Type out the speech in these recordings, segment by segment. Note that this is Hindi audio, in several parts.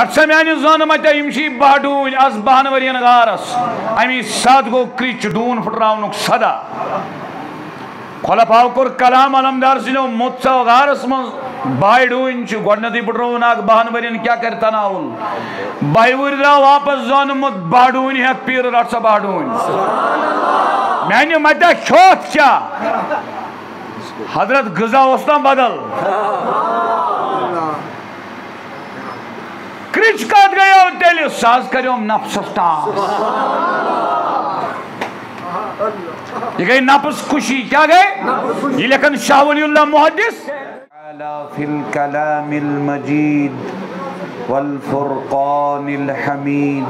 अथ समान जन मत बह डून अस बहन वरीन गारस अमी सद गो कृच डून फुटरावन सदा खलफा कोर कलाम अलमदार सो मोत्सा गारस मं बाह डून गोडनत फुटरवन बहन वरीन क्या कर तनाउल बाहर द्राव वापस जानमुत बह डून हेथ पीर रट सा बह डून मान मत शोक क्या हजरत गजा उस बदल क्रिच कत गयो तेल साज करो नफसस टास ये गई नफस खुशी क्या गए ये लेखन शाह वलीउल्लाह मुहद्दिस अला फिल कलामिल मजीद वल फुरकानिल हमीद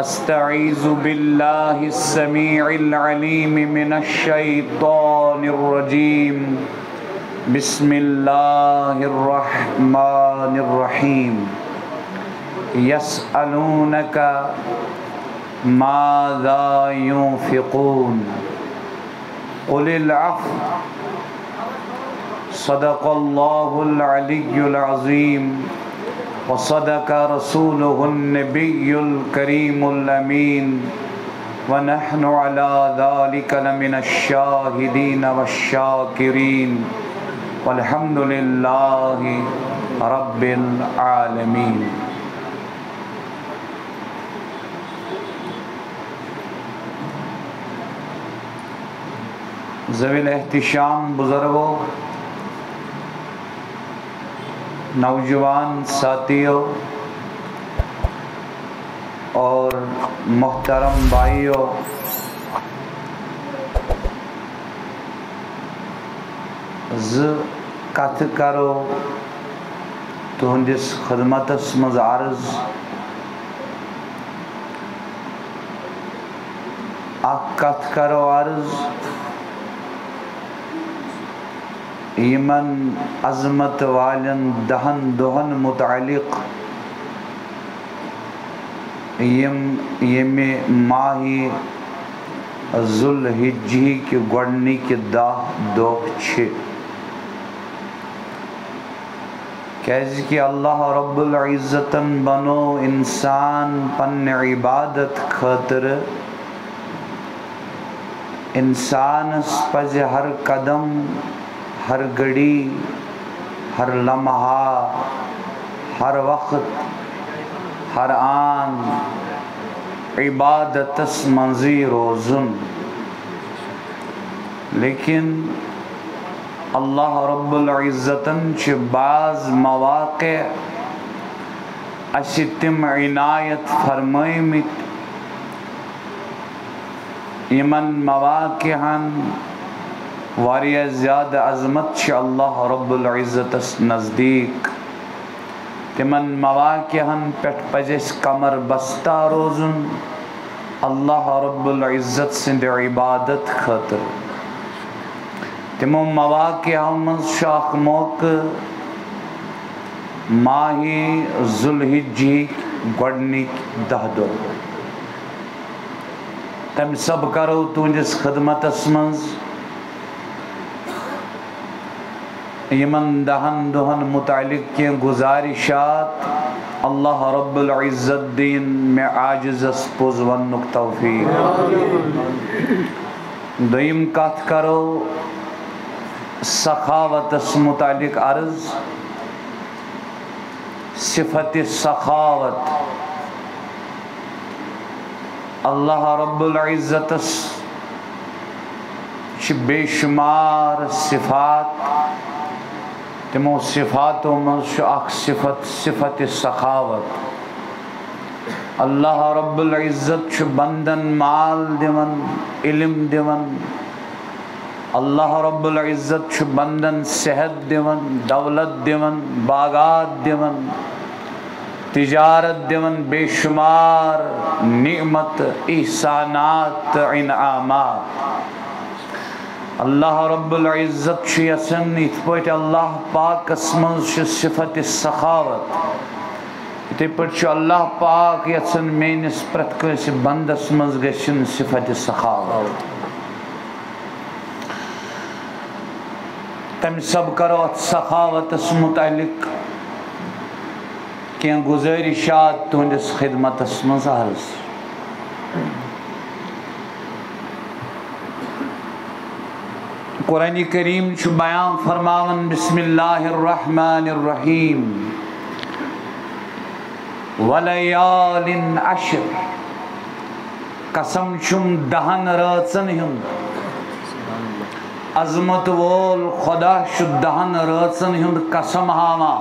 أستعيذ بالله السميع العليم من الشيطان الرجيم بسم الله الرحمن الرحيم يسألونك ماذا ينفقون قل العفو صدق الله العلي العظيم وصدق رسوله النبي الكريم الأمين ونحن على ذلك لمن الشاهدين والشاكرين والحمد لله رب العالمين ذوي الاحتشام बुजुर्गों नौजवान साथियों और मोहतरम भाइयों, कथ करो तुहंदिस खदमतस मज अर्ज कथ करो अर्ज ईमन अजमत वालन दहन दोहन मुतालिक यमे माही जुलहिज्जी के गोडनी के दाह दो छे कैज कि अल्लाह रब्बुल इज्जतन बनो इंसान पन्ने इबादत खातर इंसानस पज हर कदम हर घड़ी हर लम्हा हर वक्त हर आन इबादतस मंजी रोज़न लेकिन अल्लाह रब्बुल इज़्ज़तन च बाज़ मवाक़े अशितिम इनायत फरमायमित यमन मवाक़ेहन वारिया ज़्यादा अज़मत छ अल्लाह रब्बुल इज़्ज़तस नज़दीक तिमन मवाक़िहन पेट पजेस कमर बस्ता रोज़न अल्लाह रब्बुल इज़्ज़त सिंद इबादत खातर तिमो मवाक़िहन मन शाख मोक माही जुलहिज्जी गोडनी दहदो तम सब करो तुंजिस खदमतस मंज यमन दहन दोहन मुतालिक के गुजारिशात अल्लाह रब्बुल इज़्ज़त दीन में आजिज़स पुज़वन तौफ़ीक़ दुईम कथ करो सखावतस मुतालिक अर्ज़ सिफत सखावत अल्लाह रब्बुल इज़्ज़तस बेशुमार सिफात तिमो सिफातों में सिफत सिफत सखावत अल्लाह रब्बुल इज़्ज़त बंदन माल दिवन इल्म दिवन अल्लाह रब्बुल इज़्ज़त बंदन सेहत दिवन दौलत दिवन बागात दिवन तिजारत दिवन बेशुमार नियमत इहसानात इनामात अल्लाह रब्बुल इज़्ज़त यसन इत पट अल्लाह पाक मज सिफत सखावत इथे पट अल्लाह पाक यसन मेनिस प्रत कस बंदस मज गशन सिफत सखावत तम सब करो सखावतस मुतालिक कें गुजारिशात तुंदिस खिदमतस मज अर्ज कुरान करीम बयान फरमावन बिस्मिल्लाहिर्रहमानिर्रहीम वलयालिन अश्र कसम छुम दहन रातन हिंद अजमत वोल खुदा शु दहन रातन हिंद कसम हामा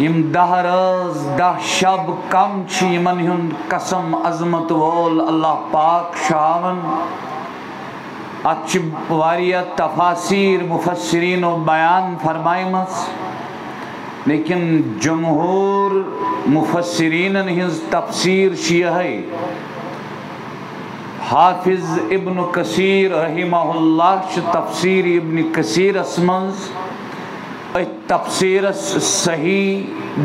यम दह रात दह शब कम छी यमन हिंद कसम अजमत वोल अल्लाह पाक शावन अच्छी वारिया तफासिर मुफस्सरीन बयान फरमाइमस लेकिन जमहूर मुफस्सरीन हिंज तफसीर शिया है। हाफिज इब्न कसीर रहिमहुल्लाह तफसीर इब्न कसीर असमंस तफसीर सही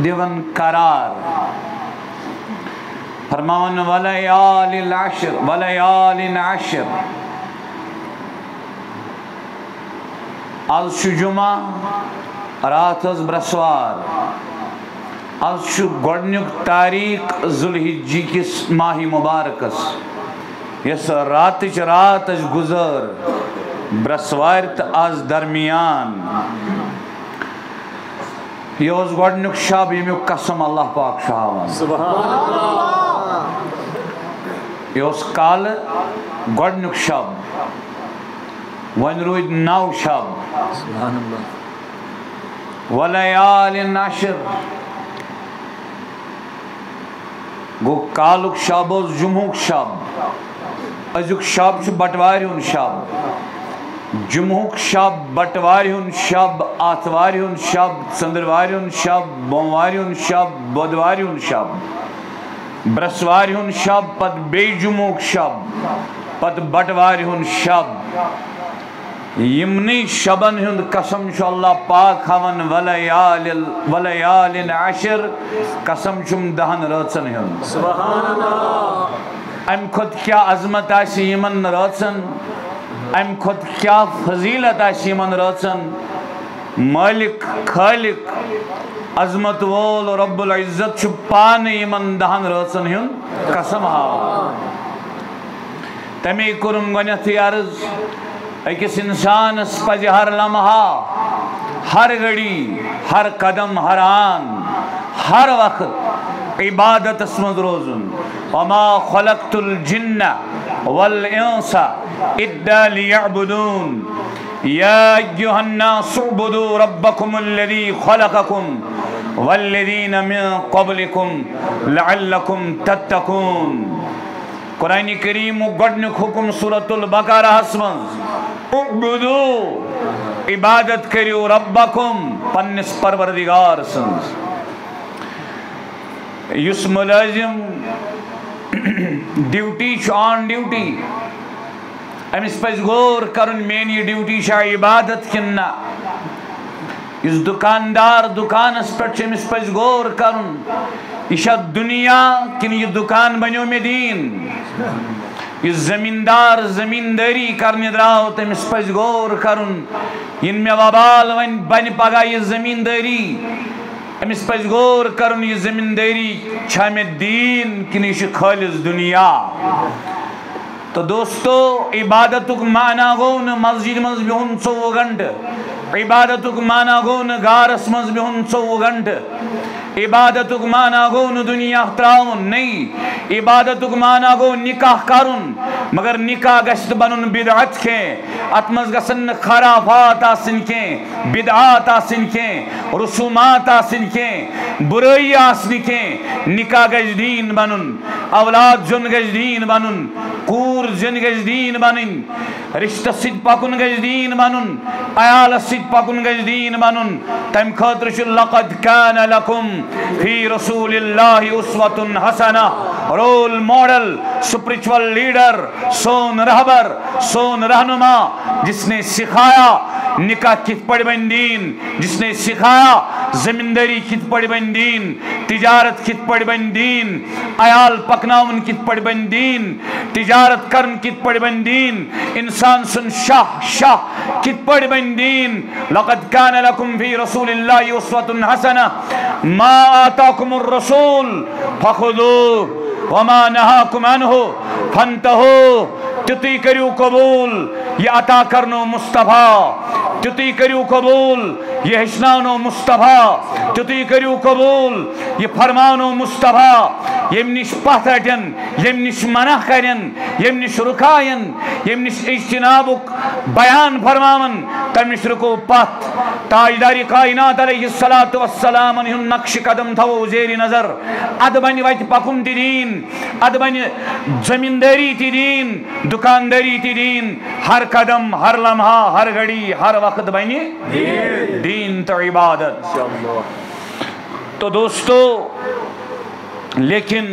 दिवन करार फरमान वलयालिन आशर आज जुमा रात ब्रसवार आज गुडनुक तारीख जुलहिज्जी किस माह मुबारकस यस रात गुजर ब्रसवार तो आज दरमियान यह गुडनुक शब यमुक कसम अल्लाह पाक शावन सुबहानअल्लाह यह काल गुडनुक शब वन रूद नौ शब सुबहानअल्लाह वलयालिन अश्र गो कालुक शब जुमुक शब अजुक शब छ बटवारुन शब जुमुक शब बटवारुन शब आतवारुन शब चंद्रवारुन शब बोमवारुन शब बुधवारुन शब ब्रसवारुन शब पद बेजुमुक शब पद बटवारुन शब यमनी शबन हिंद कसम छ अल्लाह पाक हवन वलयालिन अश्र कसम छुम दहन रातन हिंद सुभान अल्लाह अम खुद क्या अजमत आसी यमन रातन अम खुद क्या फजीलत आमन रातन मालिक खालिक अजमत वोल रब्बुल इज्जत पान यमन दहन रातन हिंद कसम हावन तमे कुरम गणत अर्ज अकिस इंसान पज हर लम्हा हर घड़ी हर कदम हर आन हर वक्त इबादत मज रोजन वमा खलकतुल जिन्न वल इंसा इद्दा लियअबुदून या अय्युहन्नासु उबुदू रब्बकुमुल्लज़ी खलककुम वल्लज़ीन मिन क़ब्लिकुम लअल्लकुम तत्तकून। कुरान करीम गडनुक हुकुम सूरतुल बकरा हस्मन उबुदू इबादत करियो रब्बकुम पन्निस परवरदिगार सन्ज युस मुलाजिम ड्यूटी ऑन ड्यूटी अमिस पज गौर करुन मेनी ड्यूटी शा इबादत किन्ना। इस दुकानदार दुकानस पे अमिस पज गौर करुन यह शा दुनिया किन यह दुकान बनो में दीन। इस जमींदार जमींदारी करने द्राव तमिस पज गौर करुन इनमें वबाल वन बन पगा यह जमींदारी अमिस पज गौर करुन यह जमींदारी छा में दीन किन यह खालिस दुनिया। तो दोस्तों इबादतुक माना गोन मस्जिद मज बिहुन 24 घंटे इबादतुक माना गोन गारस मज बिहुन 24 घंटे इबादतुक माना गोन दुनिया त्राउन नहीं इबादतुक माना गोन निकाह करुन मगर निकाह गश्त बनुन बिदअत के अतमज गसन खराफात आसिन के बिदअत आसिन के रसूमात आसिन के बुराई आसिन के निकाह गज दीन बनुन औलाद जुन गज दीन बनुन कूर जिन गज दीन बनुन रिश्त सिद पकुन गज दीन बनुन आयाल सिद पकुन गज दीन बनुन तम खातिर छ लक़द कान लकुम फी रसूलिल्लाहि उस्वतुन हसना रोल मॉडल स्पिरिचुअल लीडर सोन रहबर सोन रहनुमा जिसने सिखाया निकाह किस पड़ बन दीन, जिसने सिखाया जमींदारी किस पड़ बन दीन, तिजारत किस पड़ बन दीन, आयाल पकनावन किस पड़ बन दीन, तिजारत करन किस पड़ बन दीन, इंसान सुन शाह शाह किस पड़ बन दीन। लक़द कान लकुम फी रसूलिल्लाहि उस्वतुन हसना मा आताकुमुर रसूल फखुदूह वमा नहाकुम अन्हु फन्तहू। तुति करियो कबूल ये अता करनो मुस्तफ़ा, तुति करियो कबूल ये हिस्नानो मुस्तफ़ा, तुति करियो कबूल ये फरमानो मुस्तफ़ा। यम निश पथ रटन, यम निश मना करन, यम निश रुकायन, यम निश इज्तिनाबुक बयान फरमावन, तम निश रुको पथ। ताजदारी कायनात अलैहिस्सलातु वस्सलाम अनहुन नक्श कदम थव उजेरी नजर अदबन वत पकुम दीन, अदबन जमींदारी ती दीन, दुकानदारी ती दीन। हर कदम, हर लम्हा, हर घड़ी, हर वक्त बने दीन तो इबादत। तो दोस्तों, लेकिन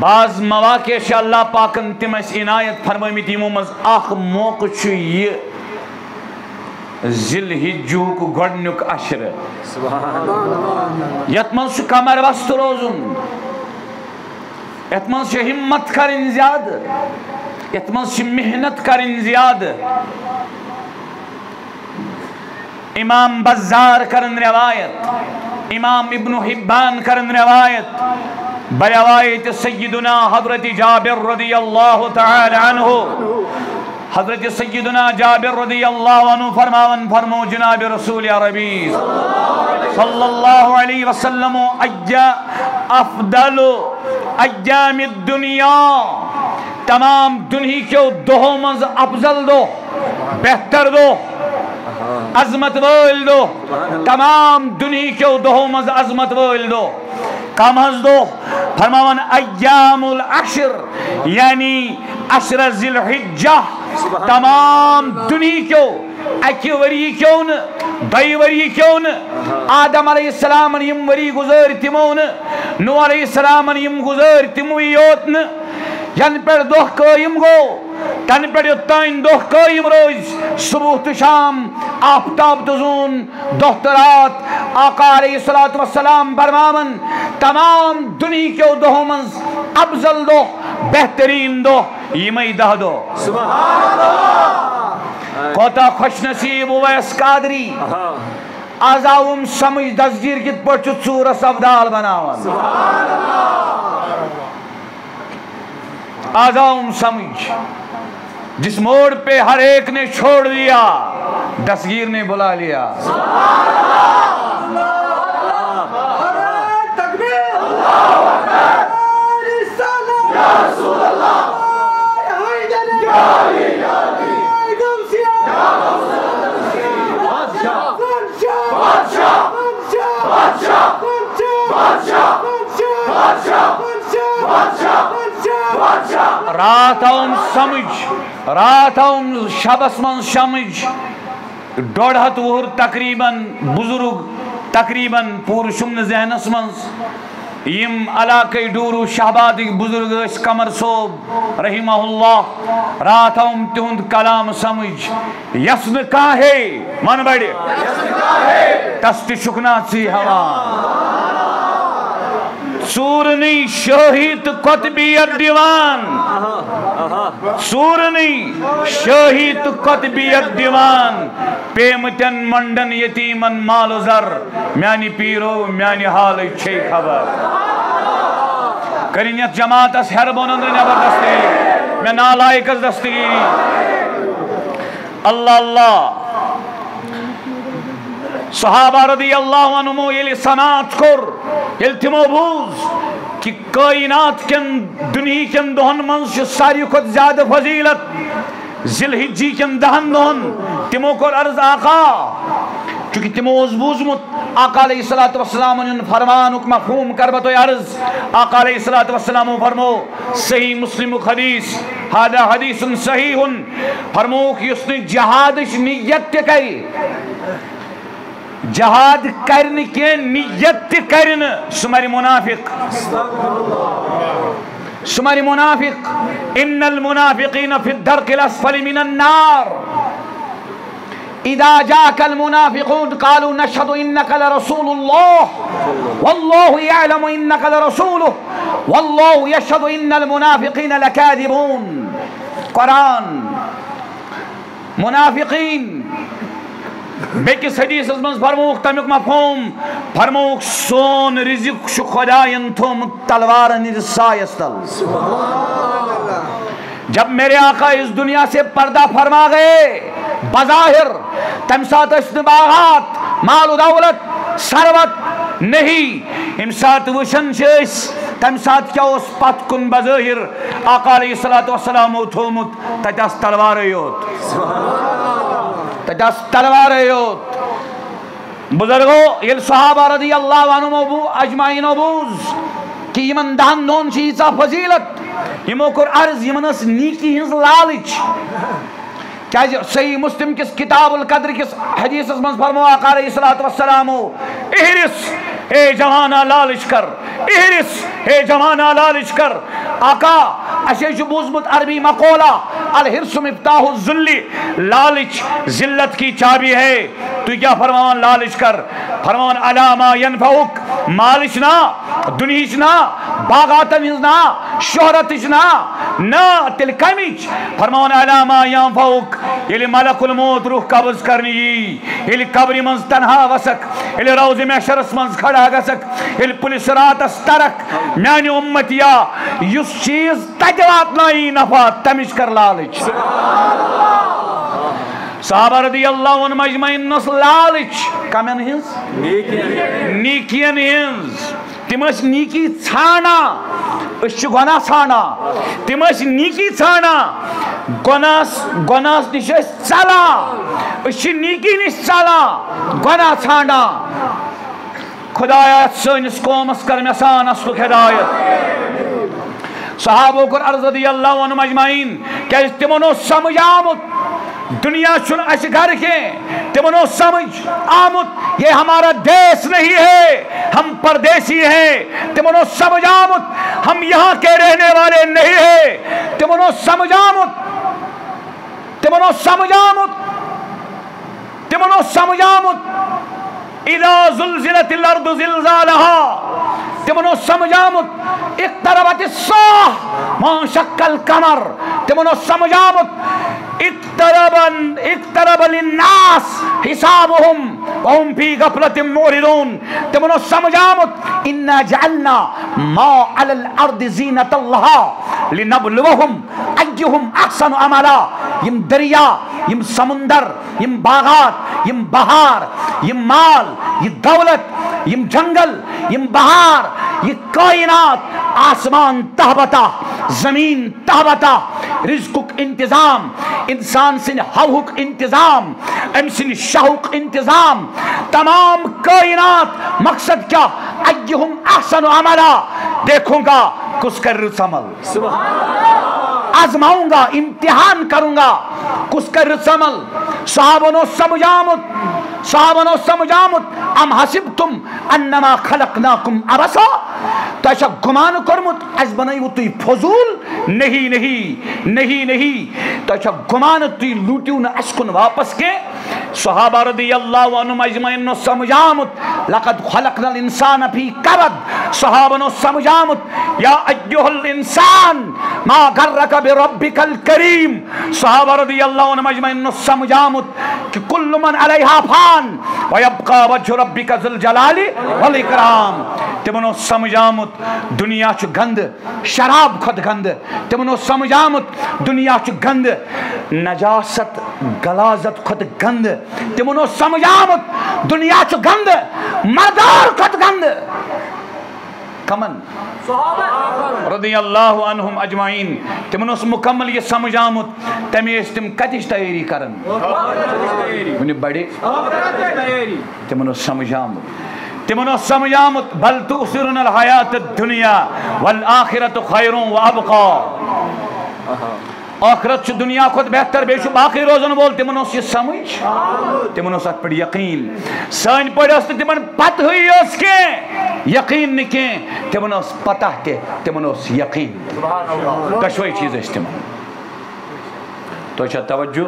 बाज मवाक़े अल्लाह पाकन तम इनायत फरमयमित, यमो मज अख मौक़ छ यह ज़िलहिज्जुक गोडनुक अशर, यत मज कमर वस्त रोजुन, यत मज हिम्मत करन ज़्यादा, यत मज मेहनत करन ज़्यादा। इमाम बज़्ज़ार करन रिवायत, इमाम इब्न हिब्बान करन रवायत, बरवायत सय्यदना हज़रत जाबिर रदियल्लाहु तआला अन्हु, हज़रत सय्यदना जाबिर रदियल्लाहु अन्हु फरमावन, फरमो जनाब रसूल अरबी सल्लल्लाहु अलैहि वसल्लम, अय्या अफ़दलु अय्यामिद दुनिया, तमाम दुनिया के दोहों मज अफजल दो, बेहतर दो, अजमत वोल दो, तमाम दुनिया के दोहों मज अजमत वोल दो, कम हज दो। फरमावन अय्यामुल अशर, यानी अशर जिल हिज्जा, तमाम दुनिया के अके वरी क्यों न, दई वरी क्यों न, आदम अलैहिस्सलाम यम वरी गुजर तिमोन, नूह अलैहिस्सलाम यम गुजर तिमुयोत न, यन पर दोह कायम गो, तन पे युताइन दोह कायम रोज, सुबह तो शाम, आफ्ताब तो जून, दोह तो रात। आका अलैहिस्सलातु वस्सलाम फरमावन तमाम दुनिया के दोहों में अफजल दो, बेहतरीन दो, यमई दह दो। सुभान अल्लाह, कोता खुशनसीब उवैस कादरी आजाउम समझ दस्तीर कित पर सूरत सवदाल बनावन। सुभान अल्लाह, आजाऊं समझ जिस मोड़ पे हर एक ने छोड़ दिया, दसगीर ने बुला लिया। रात आउम समझ, रात आउम शबस मन समझ, डोढ़ हत वुहर तकरीबन बुजुर्ग तकरीबन पूरे शुमन जहनस मज यम अलाके डूरू शाहबाद बुजुर्ग कमर सोब रहीमहुल्लाह, रात आउम तुंद कलाम समझ, यस्न का है मन बड़े तस्ती शुकना सी हवा सूरनी शहीद कतबियत दीवान, सूरनी शहीद कतबियत दीवान, पेमतन मंडन यतीमन माल जर, म्यानी पीरो म्यानी हाल छे खबर। करिन जमात अस हर बनंद नबरदस्ती मैं नालायक दस्तगी। अल्लाह अल्लाह, सहाबा रदियल्लाहु अन्हुम ये समात कर कि कायनात कन दुनिया कन दोहन मंस सारी खुद ज्यादा फजीलत जिलहिज्जी कन दहन दोहन। तिमो को अर्ज आका, चूंकि तिमो बूझमुत आका अलैहिस्सलातु वस्सलाम फरमानुक मफहूम करब तो अर्ज। आका अलैहिस्सलातु वस्सलाम फरमो सही मुस्लिम हदीस, हादा हदीसुन सहीहुन, फरमो कि उसने जिहाद नियत ते करी, जहाद करने के नियत करन सुमारी मुनाफिक, सुमारी मुनाफिक। इन्नल मुनाफिकीन फिद्दर्किल अस्फली मिनन्नार, इदा जाकल मुनाफिकून कालू नशहदु इन्नका लरसूलुल्लाह वल्लाहु यअलमु इन्नका लरसूलुहु वल्लाहु यशहदु इन्नल मुनाफिकीन लकादिबून। कुरान मुनाफिकीन बेकिस हदीस मज फरमूक तमिक मफहूम फरमूक सोन रिजिक छु खुदायन थुम तलवारन सायस्तल। जब मेरे आका इस दुनिया से पर्दा फरमा गए बज़ाहिर तम साथ बागात माल दौलत सरवत नहीं अम सात वुशन तम सात क्या पत् कुन बज़ाहिर आका अलैहिस्सलाम थोमुत तस तलवार तलवार बुजुर्गो ये सहाबा रदी अल्लाह अनु अजमाइनो बूज कि इन दान दोन यीजा फजीलत यमो कोर अर्ज यमन अस नीकी हिंज लालच क्या सही मुस्लिम किस किताबुल कद्र किस हदीस मज फरमो आका अलैहिस्सलातु वस्सलामो इहरिस ए जवाना लालच कर इहरिस ए जवाना लालच कर। आका अशे जो बुजमत अरबी मकोला अल हिरसु मिफ्ताहु ज़ुल्ली लालच जिल्लत की चाबी है। तो क्या फरमान लालच कर फरमान अलामा यनफउक मालिश ना दुनियाच ना बागातन ना शोहरत ना ना तिल कमिच फरमान अलामा यनफउक ये मलकुल मौत रूह कब्ज करनी ये कब्री मंज तनहा वसक ये रोज़े महशरस मंज खड़ा गसक ये पुलिस रातस तरक मानी उम्मतिया युस चीज तक वातना ही नफा तमिश कर लालच। सहाबा रदी अल्लाह अन्हुम अजमईन नस लालच कमन हिंस नीकियन हिंस तिम नीकी छाना गुना छाना तिम नीकी छाना गुनास गुनास निश चला नीकी निश चला गुना छाना। खुदाया सनिस कौमस कर मसान असलुक हिदायत। सहाबो को अर्ज़ रदी अल्लाह अन्हुम अजमईन क्या तिमो समझ आमुत दुनिया चुन अश घर के तिमनो समझ आमुत ये हमारा देश नहीं है हम परदेसी हैं तिमनो समझ आमुत हम यहाँ के रहने वाले नहीं है तिमनो समझ आमुत इदा ज़ुलज़िलतिल अर्दु ज़िलज़ालहा तिमनो समझ आमुत इक़्तरबतिस साह वंशक्कल कमर तिमनो समझ आमुत इक़्तरब लिन्नास हिसाबहुम वहुम फी गफ़लतिम मुरिदून तिमनो समझ आमुत इन्ना जअलना मा अलल अर्दि ज़ीनतल्लाहा लिनब्लुवहुम अय्युहुम अहसनु अमला। यम दरिया यम समुंदर यम बागात यम बहार यम माल ये दौलत यम जंगल यम बहार ये कायनात आसमान तहबता जमीन तहबता रिज़्क़ुक इंतज़ाम इंसान सिन हवुक इंतज़ाम अम सिन शाहुक इंतज़ाम तमाम कायनात मकसद क्या अय्युहुम अहसनु अमला देखूंगा कुछ कर रुसमल आजमाऊंगा इम्तिहान करूंगा कुछ कर रुसमल। साहबनो समझामुत अम हसिबतुम अन्नमा खलकनाकुम अबसा तशा गुमान करमुत अज बनायो तुई फजूल नहीं नहीं नहीं नहीं तशा गुमान तुई लूटियो न अस्कुन वापस के। सहाबा रदियल्लाहु अन्हुम अजमईन नो समझामुत लकद खलकनल इंसान फी कबद सहाबनो समझामुत या अय्युहल इंसान मा गररक बिरब्बिकल करीम। सहाबा रदियल्लाहु अन्हुम अजमईन नो समझामुत कि कुल्लु मन अलैहा फान व यबका वजहु रब्बिका ज़ुल जलाली वल इकराम। तिमनो समझामुत दुनिया च गंद शराब खुद गंद तिमनो समझामुत दुनिया च गंद नजासत गलाजत खुद गंद तिमनो समझामुत दुनिया च गंद मदार खुद गंद कमन रदियल्लाहु अन्हुम अजमाइन तिमनो मुकम्मल ये समझामुत तमेस तिम कतिश तैयारी करन उन्हें बड़े तिमनो समझामुत बल तुसिरुनल हयात दुनिया वल आखिरतु खैरुन व अबका। आखिरत दुनिया खुद बेहतर बेशु बाकी रोजन वोल तिमन ओस ये समझ तिमन ओस अत पे यकीन सन पे तिमन पता ही ओस के यकीन न के तिमन ओस पता के तिमन ओस यकीन कशवे चीज इस्तेमाल तो तवज्जो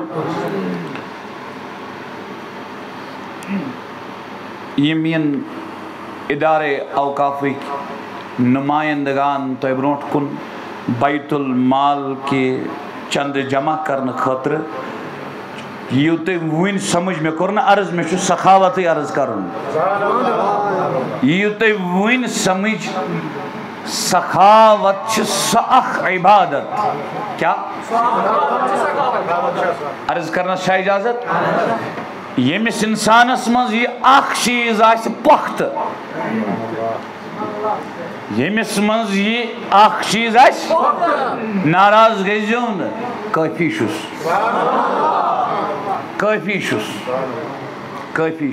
यमीन इदारे अवकाफी नुमाइंदगान तयबरोट कुन बैतुल माल के चंद जमा करने खातर यूत वन समझ मे कोर ना अर्ज मे छु सखावत अर्ज करुन यूत वन समझ सखावत छु सख इबादत क्या अर्ज करना शाय इजाजत यमिस इंसानस मज ये अख चीज आस पख्त यमिस मज ये अख चीज आस नाराज गईजो न काफी छुस काफी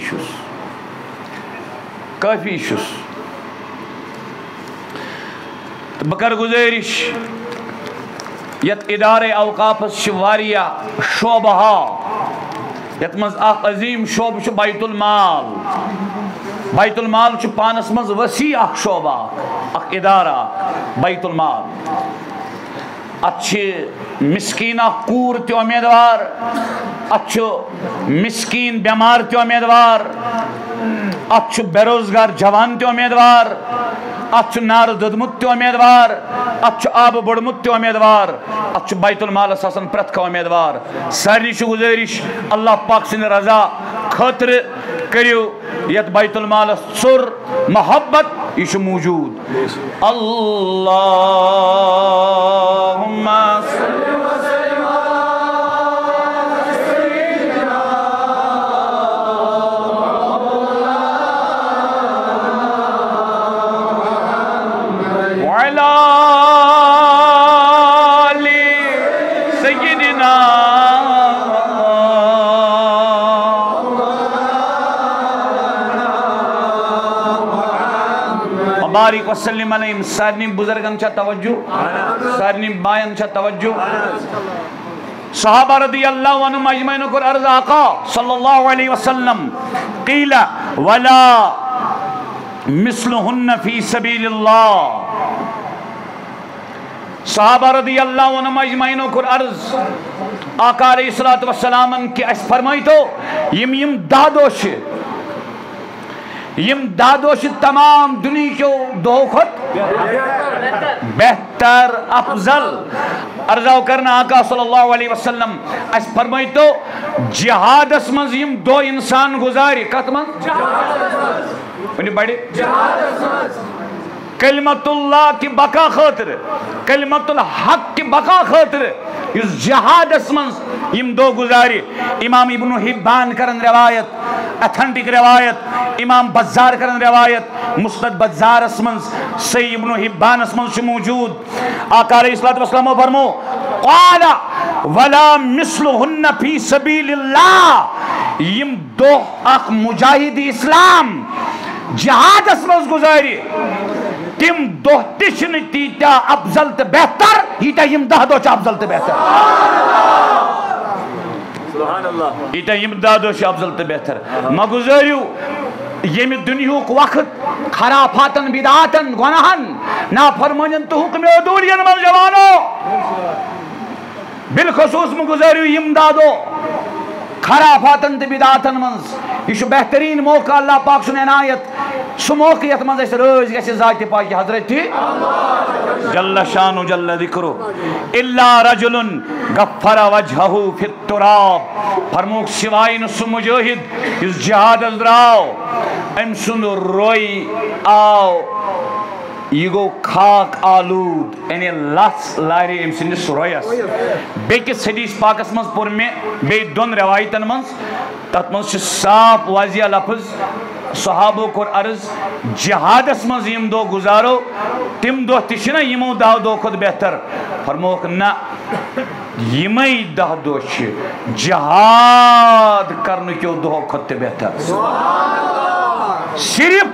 शुस तो बकर गुजारिश यत इदारे अवकाफस वारिया शोबहा यत मज अख अजीम शोब छु बैतुल माल छु पानस मज वसी अख शोबा अख इदारा बैतुल माल अच्छे मिस्कीना कूर ते उम्मीदवार अच्छो मिस्कीन बीमार ते उम्मीदवार अच्छो बेरोजगार जवान ते उम्मीदवार अच्छो नार दुदमुत ते उम्मीदवार अच्छो आब बुड़मुत ते उम्मीदवार अच्छो बैतुल माल असन प्रत का उम्मीदवार सारी छु गुजारिश अल्लाह पाक सिन रजा खतर करियो यत बैतुल माल सुर मोहब्बत इश मौजूद अल्लाहुम्मा सल्लि व सल्लिम अला सय्यिदिना मोहम्मद व अला आलि सय्यिदिना बारिक वसल्लिम अलैहि सारनी बुजुर्गन चा तवज्जो सारनी बायन चा तवज्जो सहाबा रदियल्लाहु अन्हुम अजमईन को अर्ज आका सल्लल्लाहु अलैहि वसल्लम क़ीला वला मिस्लुहुन्ना फी सबीलिल्लाह सहाबा रदियल्लाहु अन्हुम अजमईन को अर्ज आका अलैहिस्सलातु वस्सलामन के अस फरमाई तो यम दादोश यम दादोश तमाम दुनिया को दो खुद बेहतर अफजल अर्जाव करना आका सल्लल्लाहु अलैहि वसल्लम अस फरमाई तो जिहादस मज यम दो इंसान गुजारी कतमन बड़े कलमतुल्लाह की बका खातिर कलमतुल हक की बका खातिर इस जिहादस मज यम दो गुजारी इमाम इब्न हिब्बान करन रिवायत अथेंटिक रिवायत इमाम बज़ार करन रिवायत मुस्नद बज़ार असमंस सही इब्न हिब्बान असमंस मौजूद आका अलैहिस्सलातु वस्सलाम फरमो क़ाला वला मिस्लुहुन्ना फी सबीलिल्लाह यम दो अख मुजाहिद इस्लाम जिहाद असमंस गुजारी तिम दो तिशन तीता अफजल ते बेहतर हीता यम दह दो चा अफजल ते बेहतर इटा इमदादो शाब्दल ते बेहतर मगुजरियो ये में दुनिया को वक्त खराफातन बिदातन गुनाहन ना फरमायन तो हुक्म उदूरियन मर जवानो बिलखसूस मगुजरियो इमदादो खराफातन ते बिदातन मंस इशु बेहतरीन मौका अल्लाह पाक सुन इनायत सुमौकियत मंस इस रोज कैसे जाते पाक की हजरत थी जल्ला शानु जल्ला दिक्रो इल्ला रजुलन गफ्फरा वजहू फित तुराब फरमुख सिवाय नुसु मुजहिद इस जिहाद अजराओ एम सुन रोई आओ ईगो खाक आलूद एने लस लारी एम सिन सुरयस बेकिस हदीस पाकस मस पुर में बे दोन रवायतन मस तत मस साफ वाजिया लफ्ज सहाबो को अर्ज जिहादस मस यम दो गुजारो तिम दो तिशना यमो दा दो खुद बेहतर फरमोक ना यमई दा दोश जिहाद करने के दो खुद ते बेहतर सुभान अल्लाह सिर्फ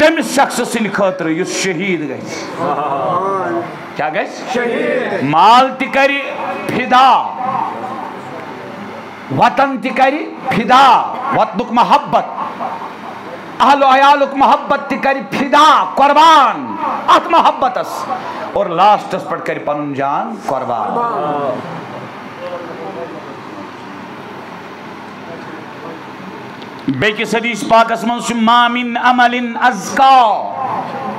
तम शख्स सिन खतर यु शहीद गई क्या गई माल ति करी फिदा वतन ति करी फिदा वतनुक मोहब्बत अहल अयालुक मोहब्बत ति करी फिदा कुर्बान आत्म मोहब्बतस और लास्ट पर करी पन जान कुर्बान बेकिस हदीस पाकस मंसु मामिन अमलिन अज़का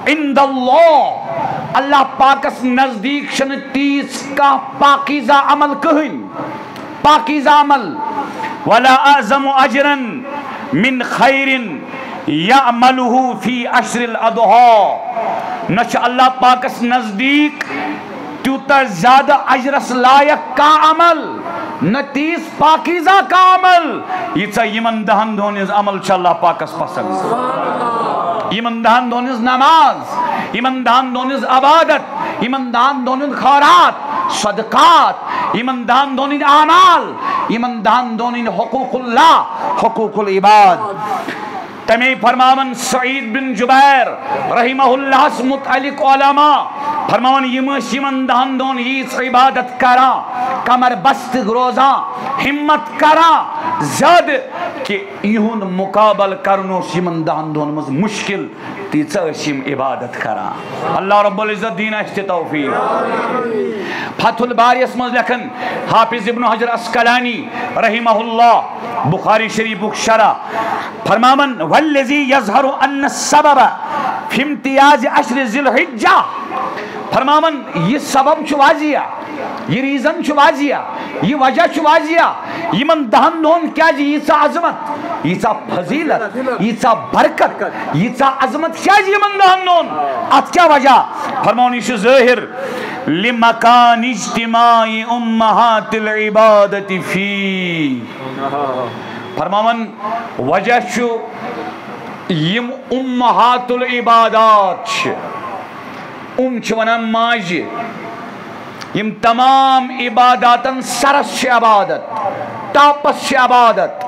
इंदल्लाह अल्लाह पाकस नजदीक शन तीस का पाकीजा अमल कहन पाकीजा अमल वला आज़म अजरन मिन खैरिन यअमलुहु फी अश्रिल अदहा न अल्लाह पाकस नजदीक त्यूतर ज्यादा अजरस लायक का अमल नतीस पाकीजा का अमल यह यमन दहन दोनिस अमल अल्लाह पाकस पसंद यमन दहन दोनिस नमाज यमन दहन दोनिस इबादत यमन दहन दोनिस खैरात सदकात यमन दहन दोनिस आमाल यमन दहन दोनिस हुकूकुल्लाह हुकूकुल इबाद तमें फरमान सईद बिन जुबैर रहिमहुल्लाह से मुतालिक उलमा फरमान यमन दहन दोन ये इबादत करा कमर बस्त रोजा हिम्मत करा जद कि इहुन मुकाबल करनो यमन दहन दोन मज मुश्किल तीचा यम इबादत करा अल्लाह रब्बुल इज्जत दीन अस्ते तौफीक फतहुल बारी इसमें लिखन हाफिज इब्न हजर अस्कलानी रहिमहुल्लाह बुखारी शरीफ शरह फरमान वल्लज़ी यज़हरु अन्न सबब फी इम्तियाज़ अश्र ज़िलहिज्जा फरमामन ये सबब वाजिया ये रीजन वाजिया ये वजह वाजिया यमन दहन दोन क्या जी ईसा अजमत ईसा फजीलत ईसा बरकत ईसा अजमत क्या जी यमन दहन दोन अत क्या वजह फरमान ये ज़ाहिर लिमकान इज्तिमाई उम्महातिल इबादति फी फरमामन वजह यम उम्महातुल इबादात वनान माजि यम तमाम इबादतन सरस इबादत तापस इबादत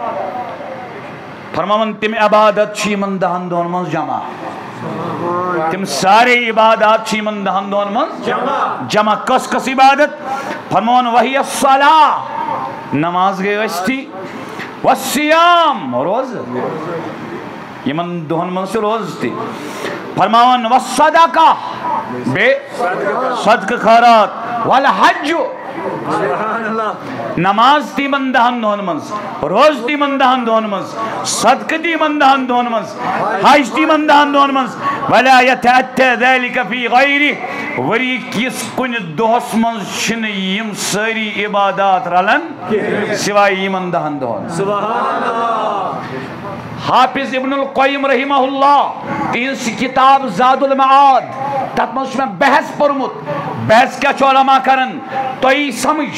फरमान तिम इबादत यमन दहन दोन मज जमा तिम सारे इबादत यमन दहन दोन मज जमा कस इबादत फरमान वही सला नमाज गई वस्ती वस्याम रोज यमन दोन मज रोज थी फरमान वस्सदाका बे सदक खैरात वल हज नमाज ती मंदहन दोन मंस रोज ती मंदहन दोन मंस सदक ती मंदहन दोन मंस हज ती मंदहन दोन मंस वला यतअत्ता ذلك फी गैरि वरी किस कुन दोस मंस छिन यम सारी इबादत रलन सिवाय यमन दहन दोन सुभान अल्लाह हाफिज इब्नुल क़य्यिम रहिमहुल्लाह इस किताब ज़ादुल मआद तत्मस में बहस परमुत बहस क्या चौलमा करन तो ये समझ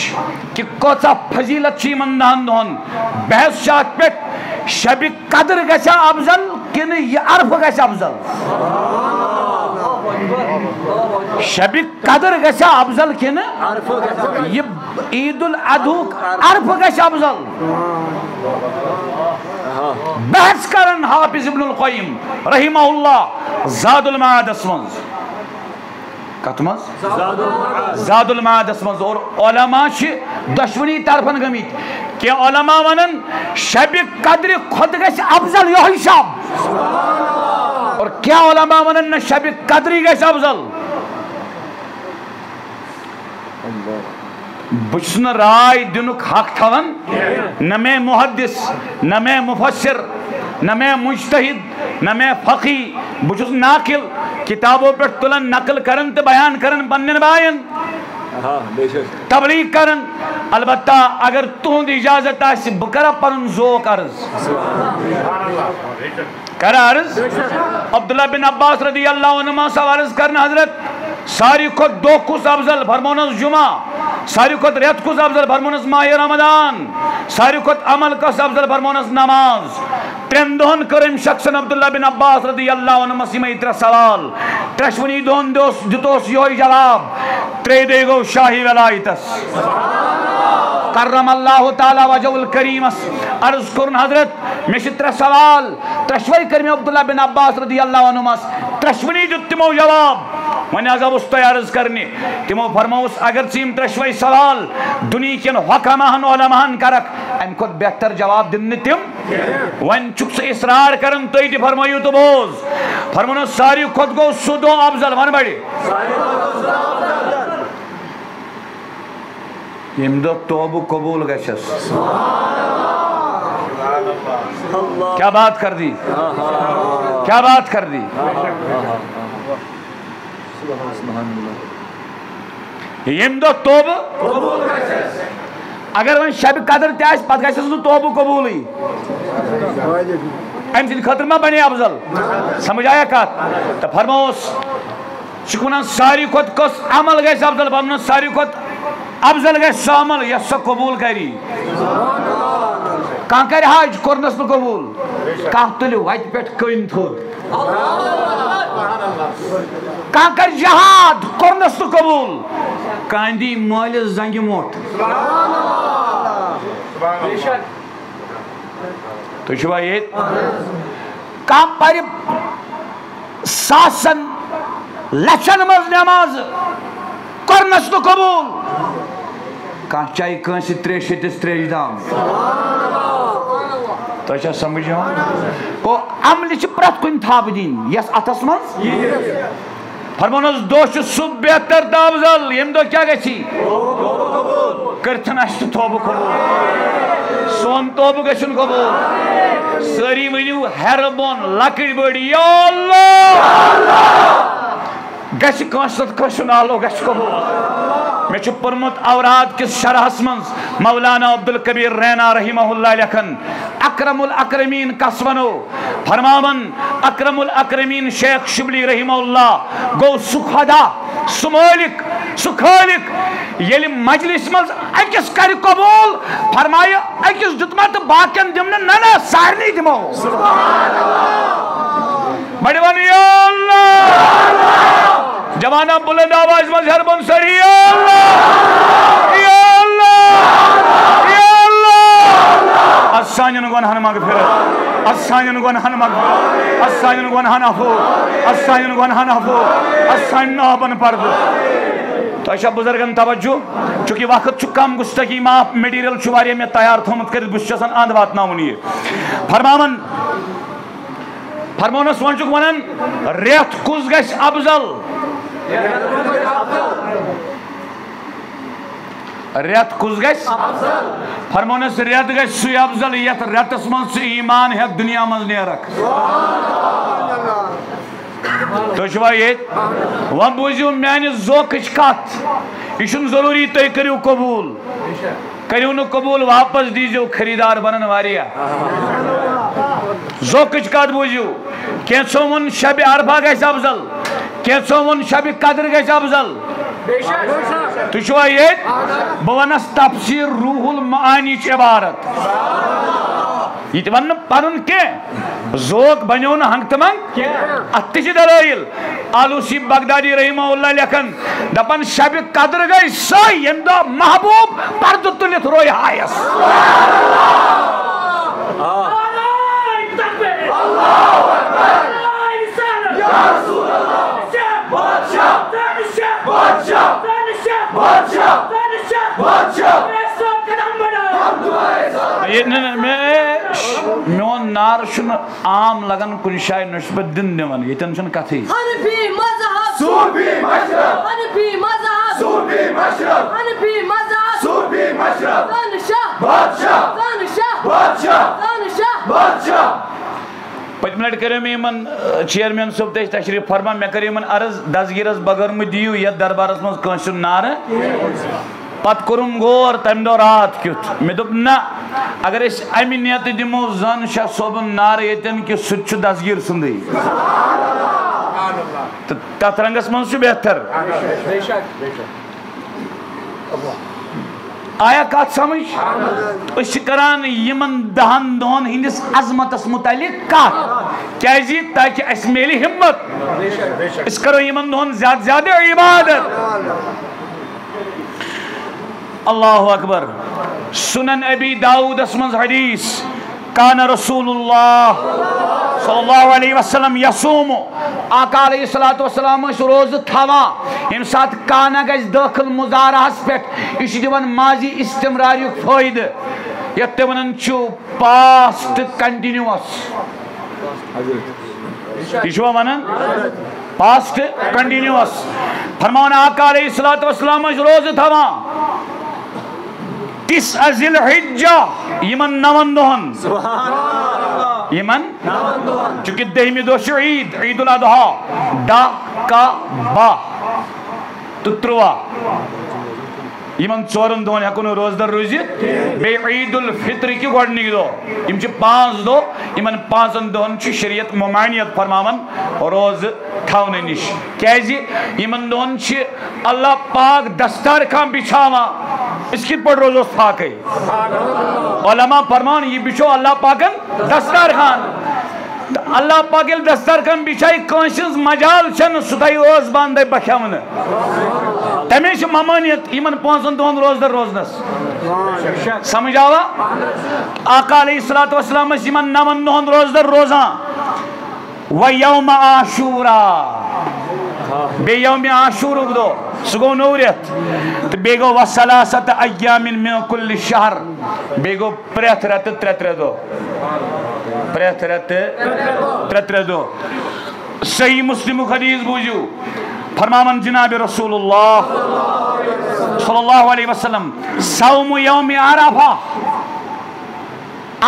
कि कौसा फजीलत ची मंदान दोन बहस शात पे शबी कदर कैसा अफजल किन ये अर्फ कैसा अफजल शबी कदर कैसा अफजल किन ये ईदुल अधू अर्फ कैसा अफजल बहस करन हाफिज इब्नुल क़य्यिम रहिमहुल्लाह ज़ादुल मआद ज़ादुल मआद और उलमा दशवनी तरफन गमित कि उलमा वनन शब कद्र खुद गश अफजल यही शब और क्या उलमा वनन न शब कद्र गश अफजल बुछन राय दिनुक हक थवन न मैं मुहद्दिस न मैं मुफस्सिर न मैं मुज्तहिद न मैं फकी बुछस नाकिल किताबों पर तुलन नकल करन ते बयान करन पन्न बयान तबलीग करन अलबत्ता अगर तुम इजाजत आस बकरा पन जोक अर्ज अब्दुल्ला बिन अब्बास रदियल्लाहु अन्हुमा सवाल करन हजरत सारी खुद दो कुछ अफजल फरमोनस जुमा सारी खुद रेत कुछ अफजल फरमोनस माह रमदान सारी खुद अमल कस अफजल फरमोनस नमाज त्रेन दोहन करम शख्सन अब्दुल्ला बिन अब्बास रदियल्लाहु अन्हुमा सिम इत्र सवाल त्रेशवनी दोहन दोस दितोस यो जवाब त्रे दे गो शाही वलायतस करम अल्लाह ताला वजहुल करीमस अर्ज करन हजरत मिश्र सवाल त्रेशवनी करम अब्दुल्ला बिन अब्बास रदियल्लाहु अन्हुमा त्रेशवनी दितमो जवाब वन आज उस अर्ज करने तमो फरमोस अगर यम त्रेशवे सवाल दुनिया केन हुक्माहन उलमाहन करक अम खुद बेहतर जवाब दिन तम वन चुक इसरार करन तुम तो फरमायू तो बोझ फरमान सारी खुद गो सो दो अफजल वन बड़े यम दो तोबा कबूल गस क्या बात कर दी, क्या बात कर दी। तोब अगर वह शब कदर तब तोब कबूल अम सद मा बने अफजल। समझ आया कत तो फरमोस सारी खुद कस अमल गफजल बन सारी खुद अफजल गमल यह सो कबूल करी कह कर हज कोरनस न कबूल कह तुलू वत पे कन थोद कह कर जहाद कोरनस न कबूल कांदी माल जंग मोट तुवा ये कह पर सासन लचन मज नमाज कोरनस न कबूल कह चाहे कंस त्रे शस त्रेश दाम तुम समझ गो अमल प्रत कुन थाप दिन यस अतस मज फरमानस दोष सु बेहतर दावजल यम दो क्या गई करथन तोबह कबूल सोन तोबह गन कबूल सारी वनु हरबन लकड़ बड़ी या अल्लाह गशन आलो गबूल मे पुर्मुत औराद किस शरहस मज मौलाना अब्दुल कबीर रैना रहिमहुल्लाह लिखन अक्रमुल अक्रमीन कसवनो फरमावन अक्रमुल अक्रमीन शेख शिबली रहिमहुल्लाह गो सुखदा सुमालिक सुखालिक ये मजलिस मज अकिस कर कबूल फरमाय अकिस दितमा तो बाकियन दिम ना ना सारनी दिमो सुभान अल्लाह बड़े वन या अल्लाह जवाना बुलंद आवाज मज हर बन सरी या अल्लाह या अल्लाह या अल्लाह असानन गनहन मगफिरत असाइन गुनहन मगफूर असाइन गुनहन अफूर असाइन गुनहन अफूर असाइन नाबन पर्द तुशा बुजुर्गन तवज्जो चूंकि वक्त कम गुस्तकी माफ मटीरियल मे तैयार थोमुत कर बसान अंद वात ये फरमान फरमानस वह वन रेत कुछ गफजल रेत कुछ फरमोनस रेत गुह अफजल यथ रेतस मज ईमान हे दुनिया मज नेरक तुवा ये वह बूझू मान जोक कत यह जरूरी तुम करू कबूल करू न कबूल वापस दीजो खरीदार बनन वारिया जोक कत बूझू कैसो वन शब अरबा गफजल कैसो वन शब कदर गफजल तुवा ये बनस तफसीर रूहुल मानी इबारत यह वन पन कह जोक बनो नंग तो मंग अत दलैल आलूसी बगदादी रहिमहुल्लाह लिखन दपन शब कदर गई सही यम दो महबूब पर्द तुलित रोय हायस मोन नार आम लगन कुन शाय नशबद्दीन दिवन ये कथ पत्म लट कर चेयरमैन सब तेज तशरीफ फरमा मे कर अर्ज दसगीरस बगर मत दिव ये दरबारस मज कंस नार पत कोरुम गौर तम दो रात क्युत मे दोप ना अगर अमि नियत दिमो जन शाह सोबन नार यन कि सह दसगीर सुंद तथ रंगस मज बेहतर आया कत समझ करान यमन दहन दोहन हिंदिस अजमतस मुतालिक कत क्या ताकि अस मिले हिम्मत इस करो यमन दोहन ज्यादा ज्यादा इबादत। अल्लाहु अकबर। सुनन अबी दाऊद अस्मज हदीस कान रसूलुल्लाह सल्लल्लाहु अलैहि वसल्लम यसुम आका अलैहि सलातो वसलाम रोज थावा यमि साथ काना गज दाखिल मुजारहस पे यह दिवन माजी इस्तिमरारिक फायदे यह ते वन पास्ट कंटिन्यूअस यह वन पास्ट कंटिन्यूअस फरमान आका अलैहि सलातो वसलाम रोज थावा चूंकि दहमी दोष ईद ईद उल अदहा डा का बा तो त्रुवा चोरन दोन हेको ना रोजदार रूजित ईद उल फितर की गोडनिक दो पांच दो इन पांचन दोहन शरीयत ममानियत फरमान रोज थावने निश क्या इन दोहन अल्लाह पाक दस्तरखान बिछावा इस रोजो फाक उलमा फरमान यह बिछो अल्लाह पाकन दस्तरखान अल्लाह पाक दस्तरखान बिछाई कंस मजाल सह बंद बख्यवन तमें ममानियत इन पांचन दोहन रोजदार रोजनस समझ आवा आका अलैहिस्सलातु वस्सलाम इन नवन दोहन रोजदार रोजान व यौम आशूरा बे यौम आशूर दो सह गो नौ रेत तो बे गो वसलासत अय्यामिन मिन कुल्लि शहर बे गो प्रथ रेत त्रे त्रे दो प्रथ रेत त्रे त्रे दो सही मुस्लिम हदीस बूझू फरमान जनाब रसूलुल्लाह सल्लल्लाहु अलैहि वसल्लम सौम यौम अरफा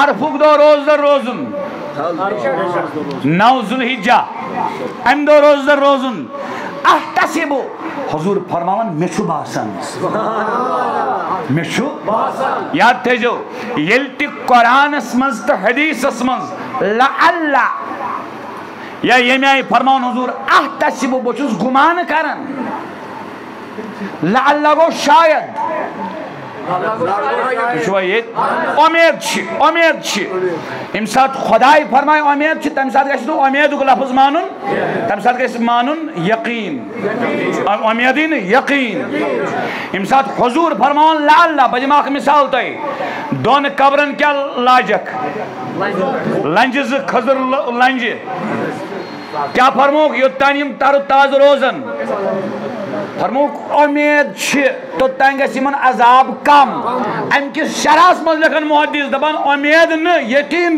अरफुक दो रोजदार रोजुन नौ जुलहिज्जा अम दो रोजदार रोजुन अहतसिबु हुजूर फरमान मेछु बासन मेछु याद थेजो यल्ति कुरानस मज तो हदीसस मज लअल्ला या ये फरमान हुजूर अहतसिबु बचुस गुमान करन लअल्ला गो शायद उम्मीद यम सात खुदाई फरमाए उम्मीद तम सात गु उम्मीद लफ्ज मान तम सात मान यकीन उम्मीद यकीन यम सात हुजूर फरमान लाला बजमा मिसाल तय दोन कब्रन क्या लाजक लंज खजर लंज क्या फरमोक योतान तर ताज रोजन फरमुक उम्मीद तोतान गन अजाब कम अम किस शरास मज लिखन मुहदीस दपान उम्मीद न यकीन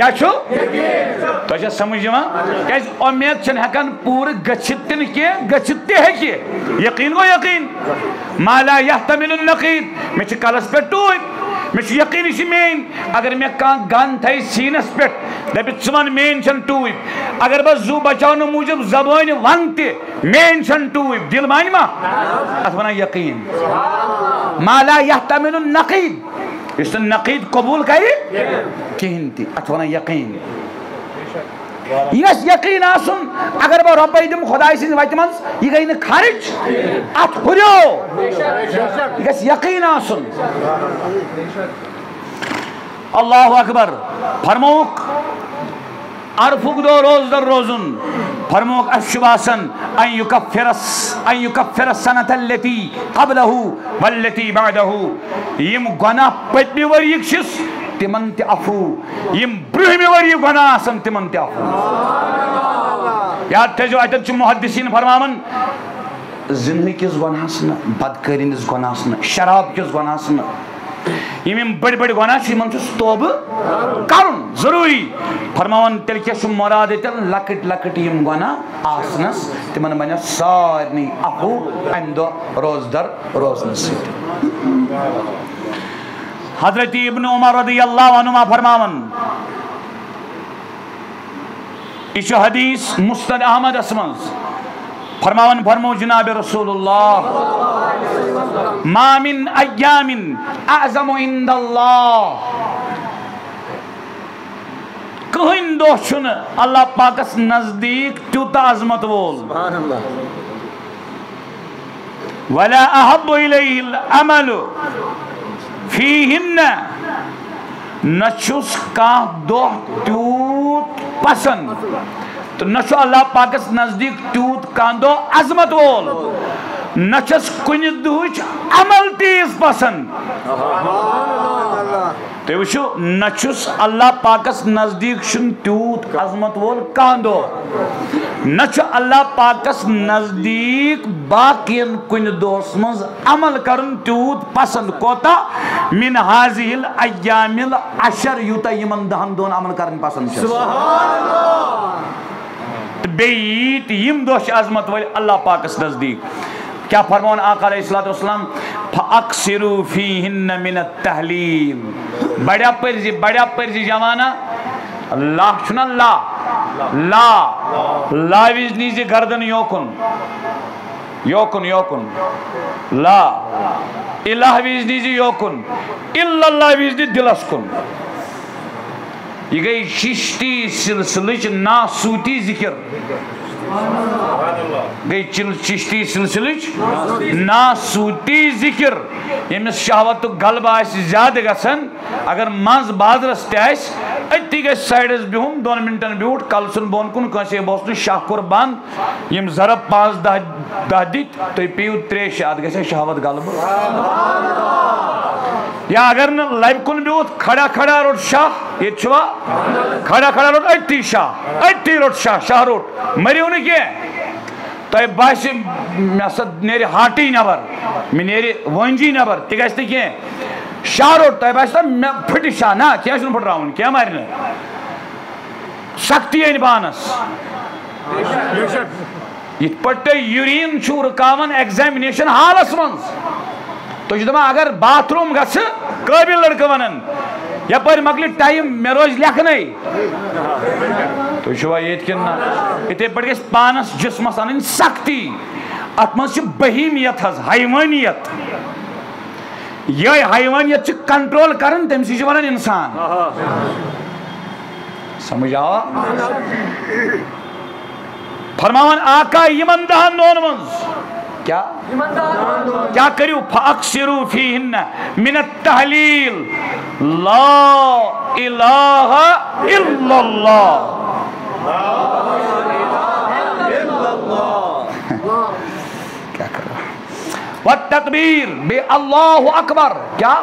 क्या तुझे समझ क्या उम्मीद हेकान पूरे गच्छित गि यकीन गो यकीन माला यहतमिल नकीद मे कलस पे टूप मे यकीन मेन अगर मे कह गन थ सीनस पे दप वन मेन टूप अगर बस जू बचा मूजूब जबान वन तेन टूप दिल मान मा अ यकीन माला यहतमिल नकीद इस नकीद कबूल कर कहें तक यकीन यह यकीन अगर बह रपे दम खुदा सत मं यह गई खर्च अत हूरो यह गकीन अल्लाह अकबर फरमोक अरफुक दो रोजदार रोजुन फरमोक अशुबासन अन युकफिर सनत लती कबलहू वल्लती बादहू यम गुनाह पत्नी वरीक छिस तिमन ते अफू यम ब्रह्मे वरी गुनाह आसन तिमन ते अफू याद थेजो अतन छ मुहद्दिसीन फरमामन जिंदगी किस गुनाहस न बदकरीन किस गुनाहस न शराब किस गुनाहस न यम बड़े बड़े गुनाह यमन तोब करुन जरूरी फरमान तेल क्या मुराद लकट लकट यम गुनाह आसनस तिमन बन सारी अफू अम दो रोजदार रोजन हजरत इब्न उमर रदियल्लाहु अन्हुमा फरमावन इस हदीस मुस्नद अहमद असमज फरमावन फरमो जनाब रसूलुल्लाह मा मिन अय्यामिन अअज़मु इंदल्लाह कहीं दो छुन अल्लाह पाकस नजदीक त्यूता अजमत वोल वला अहब्बु इलैहिल अमलु फीहिन्ना नचुस का दो त्यूत पसंद तो नचु अल्लाह पाकस नजदीक त्यूत कांदो अजमत वोल नचस कुनि दुच अमल तीस पसंद तो वशु नचुस अल्लाह पाकस नजदीक शुन त्यूत अजमत वोल कांदो नचु अल्लाह पाकस नजदीक बाकियन कुनि दोस मज अमल करन त्यूत पसंद कोता मिन हाजिल अय्यामिल अशर युता यमन दहन दोन अमल करन पसंद सुभान अल्लाह बेईत यम दोष अजमत वल अल्लाह पाकस नजदीक क्या फरमान आका अलैहिस्सलातु वस्सलाम फअक्सिरू फीहिन्न मिन अत्तहलीम। बड़ा पर्जी जमाना अल्लाह चुना ला ला लाविज नीजे गर्दन योकुन योकुन योकुन ला इलाह विज नीजे योकुन इल्लल्लाह विज नी दिलस्कुन। ये गई शिष्टी सिलसिलिच नासूती जिक्र गई चिश्ती सिलसिलिच नासूती जिक्र यमिस शहावत तो गलबा ज्यादा गसन अगर मंज बाजरस अति गई साइडस बिहुम दोन मिनटन ब्यूट कल सुन बोन कुन कंसे बोस शाहकुर बंद यम जरब पाँच दह दह दित तुम पीव त्रे शाद गई शहावत गलब। या अगर लाइव कुन ब्यूत खड़ा खड़ा रोड शाह ये छुआ खड़ा खड़ा रोड अति शाह शाह रोड मरियो ने क्या तय बाश मेरे हाटी नबर मे नेरे वंजी नबर ते गई क्या शारोट तय बास फट शाह ना क्या फुट रहा क्या मारने सख्ती अन पानस इत पे यूरिन रुकान एग्जामिनेशन हालस मन तुम तो अगर बाथरूम गबिल लड़कं वन यप मकल टाइम मे रोज लेखन तुवा ये इथे पे पानस जिसमस अन सख्ती अत बहीमियत हैवानियत ये हैवानियत कंट्रोल कर तम सी वन इंसान समझ आवा। फरमान आका यमन दहन नोन मन क्या क्या करू फअक्सिरू फीहिन्न मिन अत्तहलील ला इलाहा इल्लल्लाह वत्तकबीर बे अल्लाहु अकबर क्या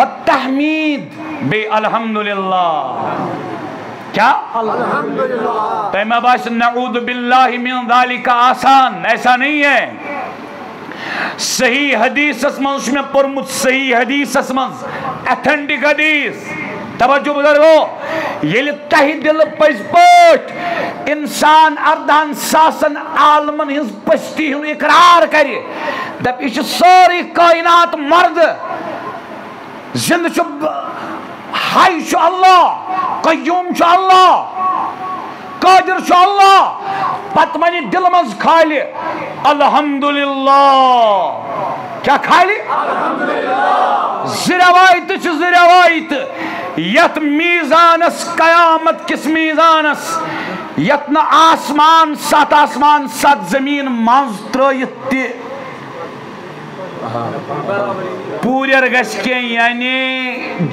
वत्तहमीद बे अल्हम्दुलिल्लाह क्या तैमा बास नऊद बिल्लाहि मिन ज़ालिका आसान ऐसा नहीं है। सही हदीस असमंस में परमुत सही हदीस असमंस एथेंटिक हदीस तवज्जो बुजुर्गो ये तहि दिल पजपट इंसान अर्दान सासन आलमन हिज पश्ती हूं इकरार करे दप इस सारी कायनात मर्द जिंद चुब हाय शो अल्लाह कय्यूम शो अल्लाह कादिर शो अल्लाह पतमनी दिल मज खाली अल्हम्दुलिल्लाह क्या खाली जिरवायत जिरवायत यत मीज़ानस कयामत किस मीज़ानस यत न आसमान सात आसमान सात जमीन मंज त्रोयत पूरेर गश के यानी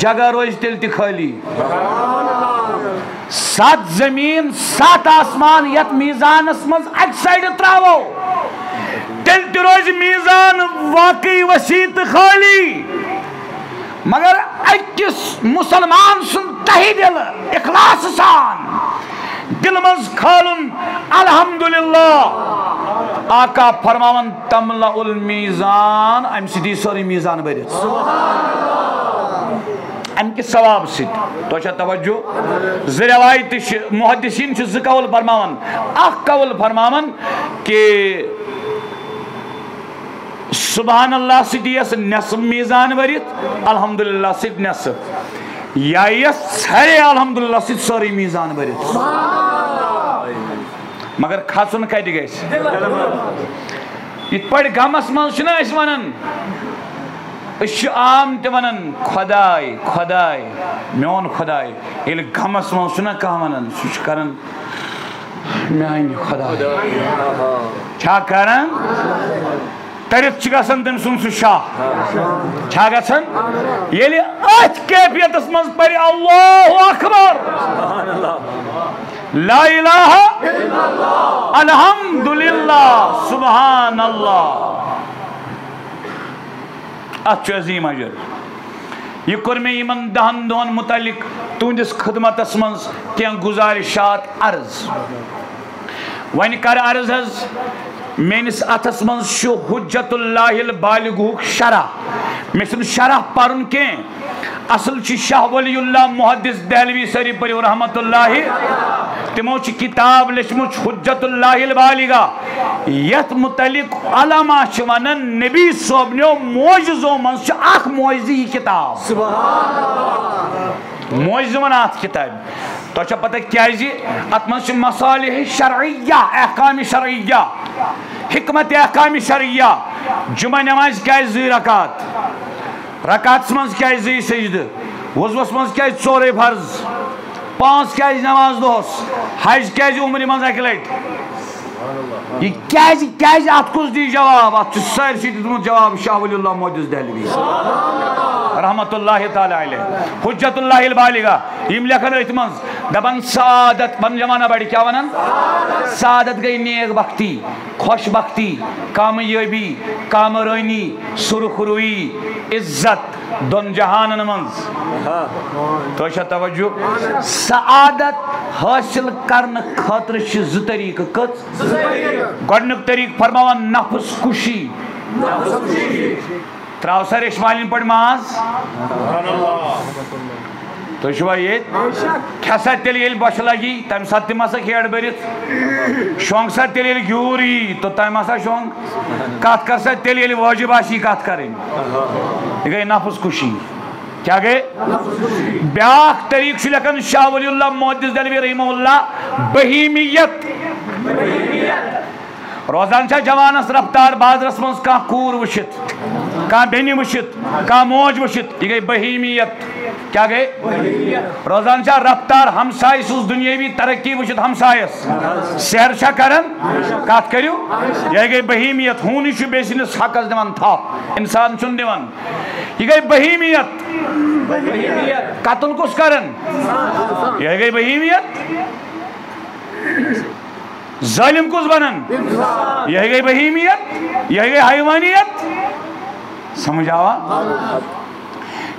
जगह रोज तिल ति खाली सात जमीन सात आसमान यत मीज़ानस मज अक साइड त्रावो तिल ति रोज मीज़ान वाकई वसीत खाली मगर अकिस मुसलमान सुनताही दिल इखलास सान दिल मज खालन अल्हम्दुलिल्लाह। आका फरमावन तमला उल मीज़ान अम सी सोरी मीज़ान भर अम कि सवाब सोचा तवज्जो जवायत मुहदसिन जवल फरमान अवल फरमान कि सुबहान अल्लाह सिदियस नसब मीज़ान वरित अल्हम्दुलिल्लाह सिद नसब या यस हरे अल्हम्दुलिल्लाह सिद सारी मीज़ान वरित मगर खसन कति गई इत पे गमस मजना वन आम तन खुदाय खुदाय मोन खुदाय ये गमस मजना कह वन सर मान खुदा कर तरित गम सफियत मज पे अल्लाहु अकबर ला इलाहा इल्लल्लाह अल्हम्दुलिल्लाह सुबहान अल्लाह अजीम अजर। ये कोर मे इन दहन दोन मुतलिक तुंदिस खदमत मज कह गुजारिशात अर्ज वन कर अर्ज मेनिस अथस मन हुज्जतुल्लाहिल बालिगुक शरह मे शरह पढ़ कह असल शाह वली मुहद्दिस दहलवी सरी पर रहमतुल्लाहि तिमो किताब लिशमुच हुज्जतुल्लाहिल बालिगा यत मुतलिक अलामा शवनन नबी सोबनो मोजजो मनस अख मोजजी किताब सुभान अल्लाह मोजमन अथ किताब तो छ पता क्या जी अतमस मसालिह शरईया अहकाम शरईया हिकमत अहकाम शरईया जुमा नमाज क्या जी रकात रकात मस क्या जी सजदा वज़ुस मस क्या चोरे फर्ज पांच क्या नमाज दोस हज क्या उम्र मज अक लट यह क्या अत कुछ दी जवाब अत सारे दुत जवाब शाह वली अल्लाह मोदस दहलवी रहमतुल्लाह ताला अलैह हुज्जतुल्लाहिल बालिगा यम लेखन अत मज दपन सादत बन जमाना बड़ क्या वन सादत गई नेक बख्ती खुश बख्ती कामयाबी कामरानी सुरखरुई इज्जत दोन जहानन मज तो तवज्जो सआदत हासिल करने खातिर ज तरीक कत गडनुक तरीक फरमावन नफ्स खुशी त्राव सर इशमालिन पड़ माज सुभान अल्लाह तो ये खसा तेल ये बश लगी तम सात तम हेड़ बरत शोंग सा तेल घूरी तो तम शोंग कत कर सा तेल ये वाजिब आशी कत कर गई नफस खुशी क्या गए ब्या तरीक लेखन शाह वली अल्लाह मोहद्दिस दहलवी रहमहुल्लाह बहीमियत रोजान जवानस रफ्तार बाजरस मज कूर वुशित बेनि वुशित मोज वुशित यह गई बहीमियत क्या गई रोजान रफ्तार हमसाय सुस दुनियावी तरक्की वुशित हमसायस सहर शा करन कत करू यह गई बहीमियत हून बेसिनस हकस दिवान थप इंसान चुन दिवान यह गई बहीमियत कतल कुछ करन यह गई बहीमियत जालिम कुछ बनन यह गई बहीमियत यह गई हैवानियत समझ आवा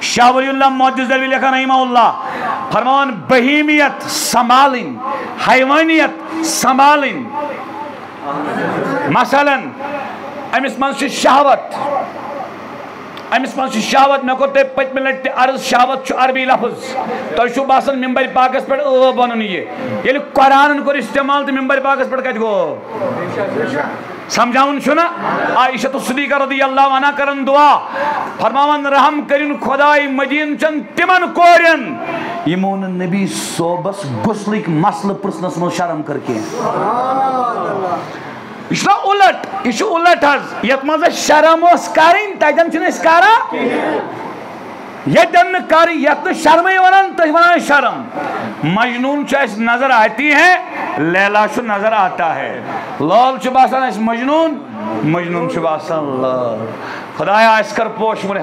शाह वली अल्लाह मोहद्दिस दहलवी लिखा रहमहुल्लाह फरमान बहीमियत संभालिन हैवानियत संभालिन मसलन अमिस मज शहावत अमिस मज शहावत मे कोर तोह पत्म लट अर्ज शहावत अरबी लफ्ज तुम तो बसान मिम्बर पाकस पे वन ये कुरान कोर इस्तेमाल तो मिम्बर पाकस पे कत गो समझावन छुना आयशा सिद्दीक़ा रज़ियल्लाहु अन्हा करन दुआ फरमावन रहम करिन खुदाई मदीन चन तिमन कोरियन यमो नबी सोबस गुस्लिक मसल प्रश्नस मो शर्म करके इसला उलट इशु उलट हज यत मज शर्म ओस करिन तदन छिन इस करा यदन कर यत शर्म वनन तज वनन शर्म मजनून चस नजर आती है लैला शु नजर आता है लाल च बासन इस मजनून मजनून च बासन लाल खुदाया इसकर पोश मुन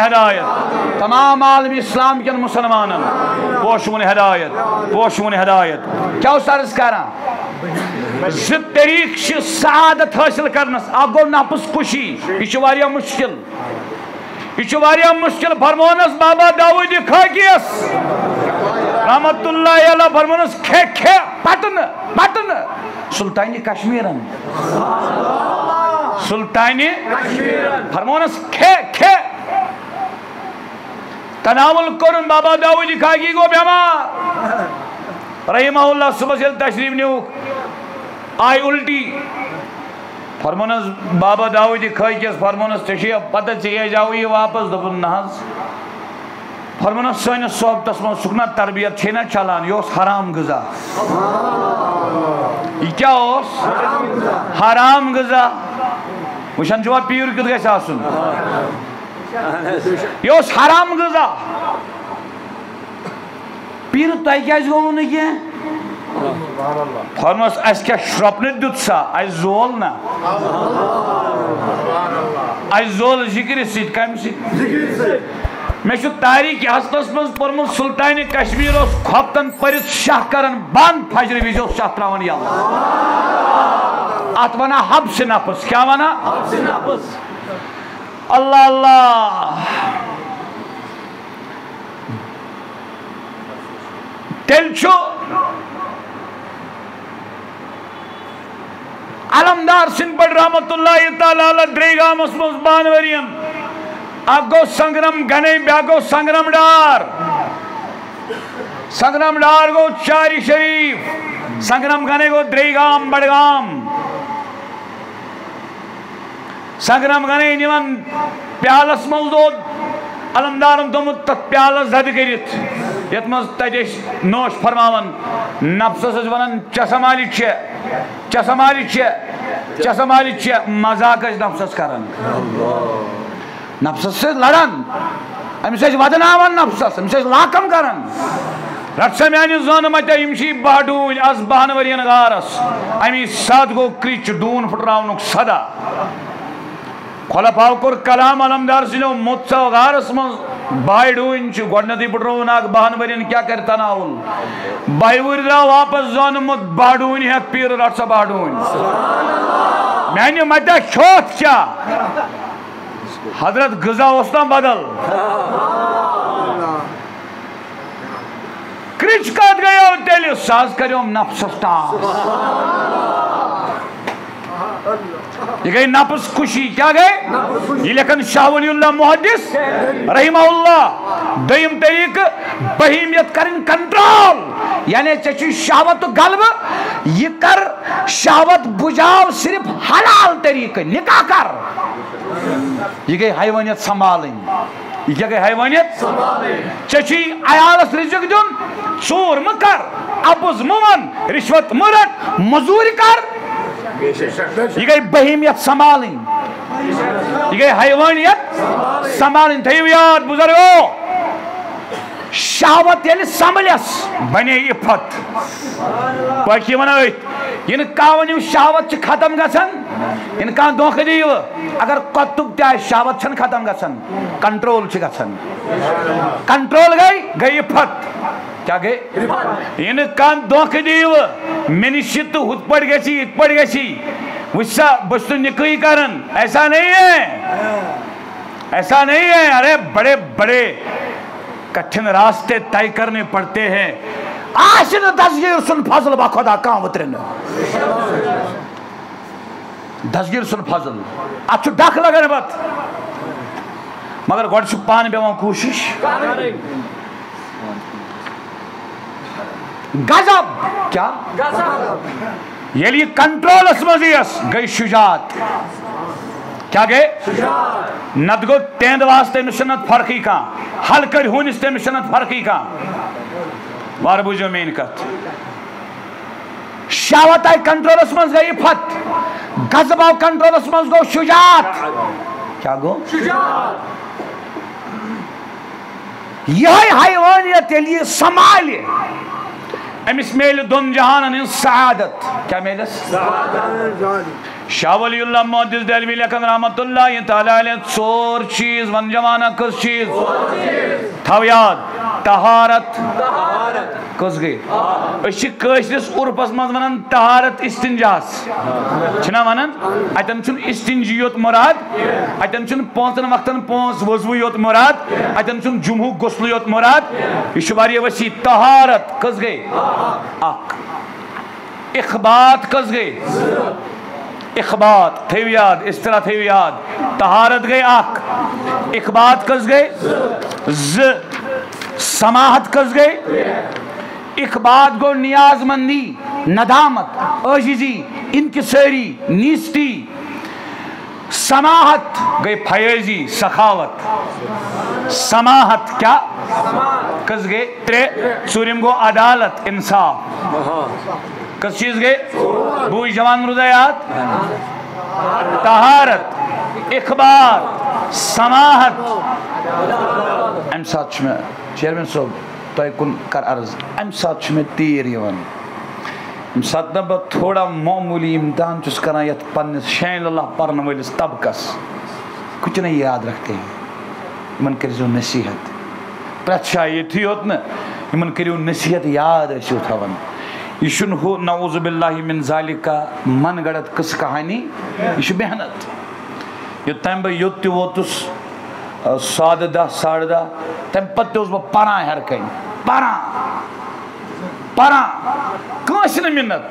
हिदायत तमाम आलम इस्लाम के मुसलमानन पोश मुन हिदायत क्या उस करा तरीक सआदत हासिल करनस आप गो नफ्स खुशी यह मुश्किल यह मुश्किल फरमोनस बाबा दाऊद खाकियस रहमतुल्लाह अलैह फरमोनस खे खे पटन पटन सुल्तानी कश्मीरन सुल्तानी फरमोनस खे खे तनावल करुन बाबा दाऊद खाकी गो बीमार रहमहुल्लाह सुबह तशरीफ न्यूक आई उल्टी फरमोनस बाबा दाऊद खाकियस फरमोनस तेय पता चे जाओ ये वापस दोपन न फरमोनस सन सोबतस मह सुखना तरबियत छे ना चलान यह हराम गजा यह क्या हराम गजा वुशान जुआ पीर कत गन यह हराम गजा पीर तह क्या गो न फरमस क्या श्रपने दुत सा जोल ना जोल जिक्र सम मे तारीख हस्तस मज पोर्मुत सुल्तान कश्मीर खोपतन पड़ित शाह कर बंद फजर वज शाह त्रावान यल् अत वना हब्स नफस क्या वना अल्लाह अल्लाह तेल अलमदार सिंह पड़ रहमतुल्लाह ताला अलैह द्रेगाम मज बानवरियन अगो संग्रम गने ब्यागो संग्रम डार संगनम डार गो चारी शरीफ संगनम गने गो द्रेगाम बड़गाम संगनम गने निमन प्यालस मौजूद अलमदारम तुम प्यालस जद करित यतमज तजेश नोश फरमावन नफ्सस वनन चसमाली छे मजाक नफ्सस करन नफ्सस से लड़न अमसे वदनावन नफ्सस अमसे लाकम करन रक्षा मेन जोन मत बाडून अस 12 वन गारस अमी साथ गो क्रिच डून फुटरावन सदा खलफाव कोर कलाम अलमदार सिनो मुत्सा गारस म बायडून छ गडनती पुटरोन आग 12 वन क्या करता नाउल बायवुरा वापस जोन मुत बाडून है पीर रक्षा बाडून सुभान अल्लाह मैंने मत छोत क्या हजरत गजा उस्तान बदल क्रिच काट गए और तेल साज करो नफसस्ता ये गई नफस खुशी क्या गए ये लेकिन शाहवलीउल्लाह मुहद्दिस रहिमहुल्लाह दयम तरीक बहीमियत करें कंट्रोल यानी चची शाहवत गल्ब ये कर शाहवत बुझाओ सिर्फ हलाल तरीके निकाह कर ये गई हैवानियत संभालें ये क्या गई हैवानियत संभालें चची आयालस रिज़्क जोन चोर मकर अबुज मुमन रिश्वत मुरत मजूरी कर ये गई बहीमियत संभालें ये गई हैवानियत संभालें थे यार बुजुर्गों शावत यानी समलस बने ये फत बाकी मना इन कावनी शावत खत्म करसन इनका धोखे दीव अगर कत्तुब त्या शावत छन खत्म गसन कंट्रोल छ गसन कंट्रोल गई गई फत क्या गई इनका धोखे दीव मिनिशित हुत पड़ गई सी इत पड़ गई सी वसा बस्तु निकई कारण ऐसा नहीं है अरे बड़े बड़े कठिन रास्ते तय करने पड़ते हैं आशिन तस्गीर सुन फजल बाखुदा का उतरन दसगीर सुन फजल अच्छु डाक लगन बत मगर गोड छ पान बेवा कोशिश गजब क्या गजब ये लिए कंट्रोल असमजियस गई शुजात क्या गए शुजात नद गो तेंद वास्ते मिशनत फरकी का हल कर हुनिस्ते मिशनत फरकी का वार बुझो मेन कत शावत आई कंट्रोल असमज गई फत गजब और कंट्रोल मज गो शुजात क्या गो शुजात यह हैवानियत लिए संभाल अमिस मेल दोन जहानन इन सआदत क्या मेल सआदत शावलीउल्लाह मुहद्दिस दलवी लकन रहमतुल्लाह तआला अलैह चोर चीज वन जमाना किस चीज थाव याद तहारत कस गई अशी काशरिस उर्पस मज वनन तहारत इस्तिंजास छना वनन अतन छन इस्तिंजियत मुराद अतन छन पांचन वक्तन पांच वजूयत मुराद अतन छन जुमहु गुस्लियत मुराद इशवारी वसी तहारत कस गई अक इखबात कस गई इखबात थे याद इस तरह थे याद तहारत गई अक इखबात कस गई ज समाहत कस गई इखबाद गो नियाजमंदी नदामत अजीजी इनकसारी नीस्ती समाहत गई फयजी सखावत समाहत क्या कस गए त्रे सूरिम गो अदालत इंसाफ कस चीज गए बूझ जवान रुदयात तहारत इखबाद समाहत एम साथ में चेयरमैन साहब कर अर्ज अम साथ तीर साथ थोड़ा मामूली इम्तहान चुस कर शान अल्लाह पढ़ने वालिस तबकस कुछ नहीं याद रखते हैं इन करो नसीहत प्रत्या ये योत इन करो नसीहत याद ऐसी थवन यह हु नऊज़ बिल्लाहि मिन ज़ालिका मन गढ़त किस कहानी यह मेहनत योतम बह योत वोतुस साढ़े 10 तम पत्ते बह पाना हर कहीं पारां मिन्नत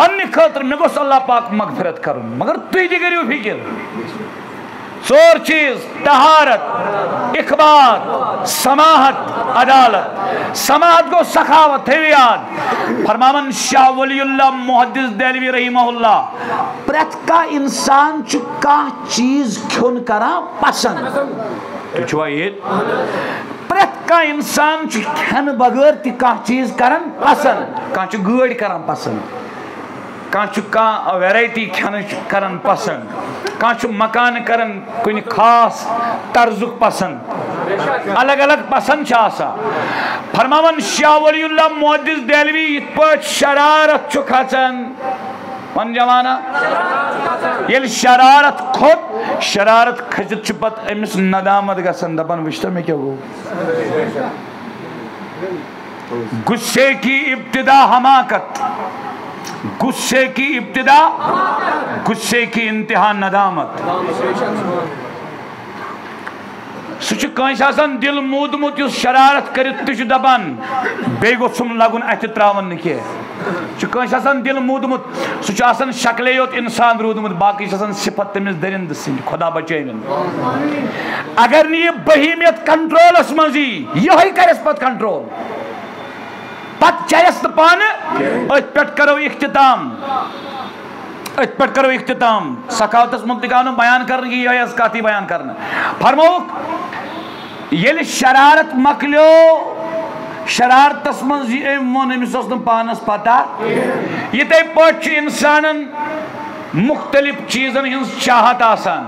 पन्ने खातर मे गोस अल्लाह पाक मगफिरत कर मगर तुम तु करो फिक्र चार चीज तहारत, इखबात, समाहत, अदालत। समाहत को सखावत है याद। फरमामन शाह वलीउल्लाह मुहद्दिस देहलवी रहीमहुल्लाह प्रत का इंसान चुका चीज खुन करा पसंद प्रत इंसान खन बगैर तह चीज करान पसंद। कह गड़ करान पसंद, कह वैरायटी खान करान पसंद, कह मकान करान कुछ खास तर्जुक पसंद, अलग अलग पसंद। फरमावन शाह वलीउल्लाह मुहद्दिस देहलवी इत पे शरारत चु खचन पन जमाना ये शरारत खोत शरारत खचित अमिस नदामत गसन दपन वुचतो मे क्या गो। गुस्से की इब्तिदा हमाकत, गुस्से की इब्तिदा, गुस्से की इंतहा नदामत। सह कं दिल मूदमुत शरारत कर दपान बे गोम लगन अथ त्रावन ना दिल मूदमुत सह शक्ल योत इंसान रूदमुत बाकी सिफत तमिस दरिंद सिंह खुदा बचे। अगर नी बहिमियत कंट्रोलस मजी यही करस पत कंट्रोल पत चलस तो पान करो इख्तिताम अत पे करो इख्तिताम। सखावत मुतलिक आव बयान कर कत बयान कर फरमोक ये शरारत मकलो शरारतस मे वो पानस पता यथे पे इंसान मुख्तलिफ चीजन हज चाहत आसान।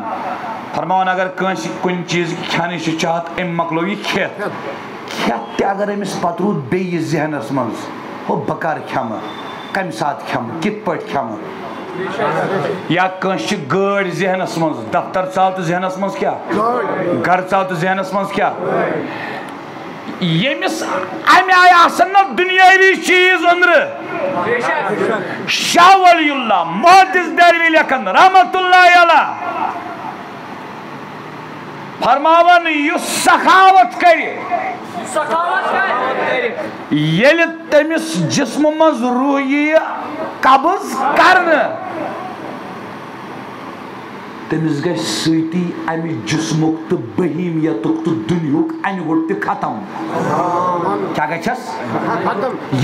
फरमान अगर कुछ चीज खान चाहत अम मकलो यह खेत अगर अमिस पत रूद बे जहनस मज हो बकर खेम कम सात खेम कित पे खेम या कंश गड़ जहनस मज दफ्तर चाव तो जहनस मज क्या घर चाव तो जहनस मज क्या यमिस अमे आय आसन न दुनियावी चीज अंदर। शाह वलीउल्लाह मुहद्दिस देहलवी लेखन रहमतुल्लाह अलैह फरमावन यु सखावत करे येल तमिस जिस्म मज रूह ये कब्ज करने तमिस गई सीती अमि जिस्मुक तो बहिमियत तो दुनियुक अनगुट खत्म क्या गस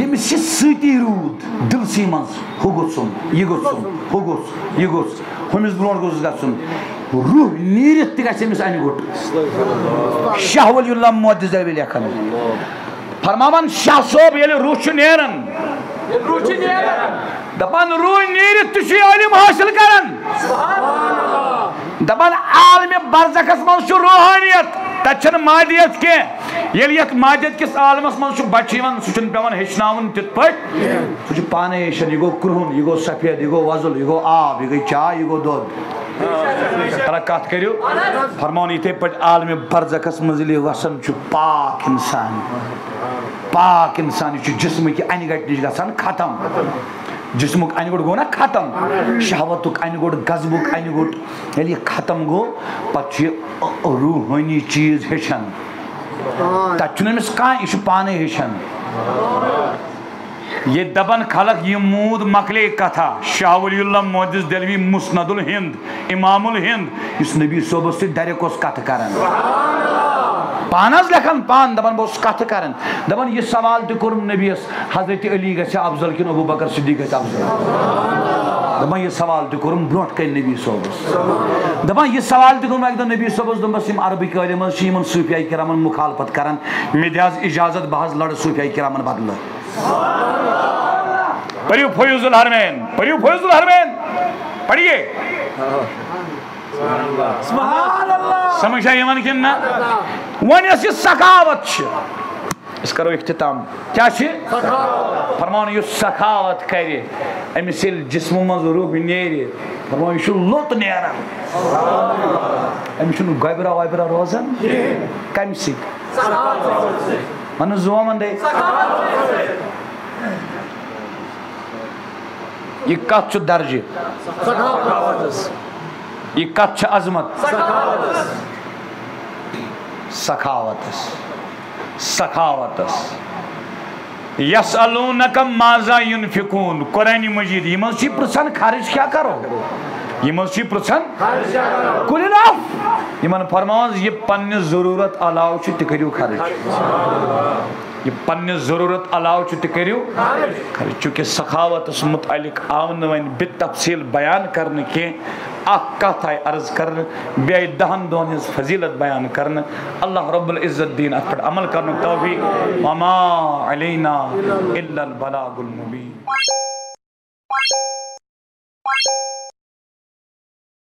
यमिस सीती रूद दिल सी मज हो गुसुम ये गुसुम हो गुस ये गुस हमिस ब्रोन गुस गसुम रूह नीरत तमिस अनगुट। शाह वलीउल्लाह मुहद्दिस देहलवी लेखन फरमावन शाह सोब ये रूह छ नेरन दपान रूह नीरत इल्म हासिल करान दपान आलम बरज़खस मज रूहानियत तन मादियत कह मादियत किस आलमस मज बच्चे सह पे हेचन तिथ पे सह पान हेचन। यह गो क्रुहन, यह गो सफेद, यह गो वजुल, यह गो आब, यह गई चाय, यह गो दूध। कत करू फरमान इथे पे आलम बरज़खस मजल वसन पाक इंसान, पाक इंसान यह जिस्म के अन गट नश ग खत्म। जिस्मुक अन गुट गो ना खत्म, शहवतुक अन गुट, गजबुक अन गुट ये खत्म गो पे रूहानी चीज हेचन तमिस कह यह पान हेचन। ये दबन खलक ये मूद मकले कथा शाह वलीउल्लाह मुहद्दिस देहलवी मुस्नदुल हिंद इमामुल हिंद इस नबी सोबस से डायरेक्ट उस कथ कर पानस लेखन पान दपन बह कथ कर दपन यह सवाल तो कोर्म नबीस हजरत अली गया अफजल कि अबू बकर सिद्दीक गया अफजल दपान यह सवाल तो कोर्म ब्रोट कई नबी सोबस दपान यह सवाल तो कोर्म एकदम नबी सोबस दस अरबी कलम सूफिया किराम मुखालफत करान मे दि इजाजत बह लड़ सूफिया किराम बदल परियो फयूजुल हरमैन, परियो फयूजुल हरमैन पढ़िए समझा यमन कि ना वन इस सखावत इस करो इख्तिताम क्या फरमान यु सखावत कर अमिस जिस्म मज रूह नेर फरमान यह लुत नेरान अमिस गबरा वबरा रोजान कम सी मन जो मंदे यह कत दर्ज यह कत अजमत सखावत सखावत। यस्अलूनक माज़ा युनफिकून कुरान मजीद यह पृछन खर्च क्या करो यमन फरमान ये पन्ने जरूरत अलाव तु करू खर्च ये पन्ने जरूरत अलाव चुति करू खर्च चूँकि सखावत मुतलिक आव न तफसील बयान करने के कथ आय अर्ज कर बे दहन दोन हिज फजीलत बयान कर अल्लाह रब्बुल इज्जत दीन अत अमल कर तौफीक वमा अलैना इल्ला अल बलागुल मुबीन।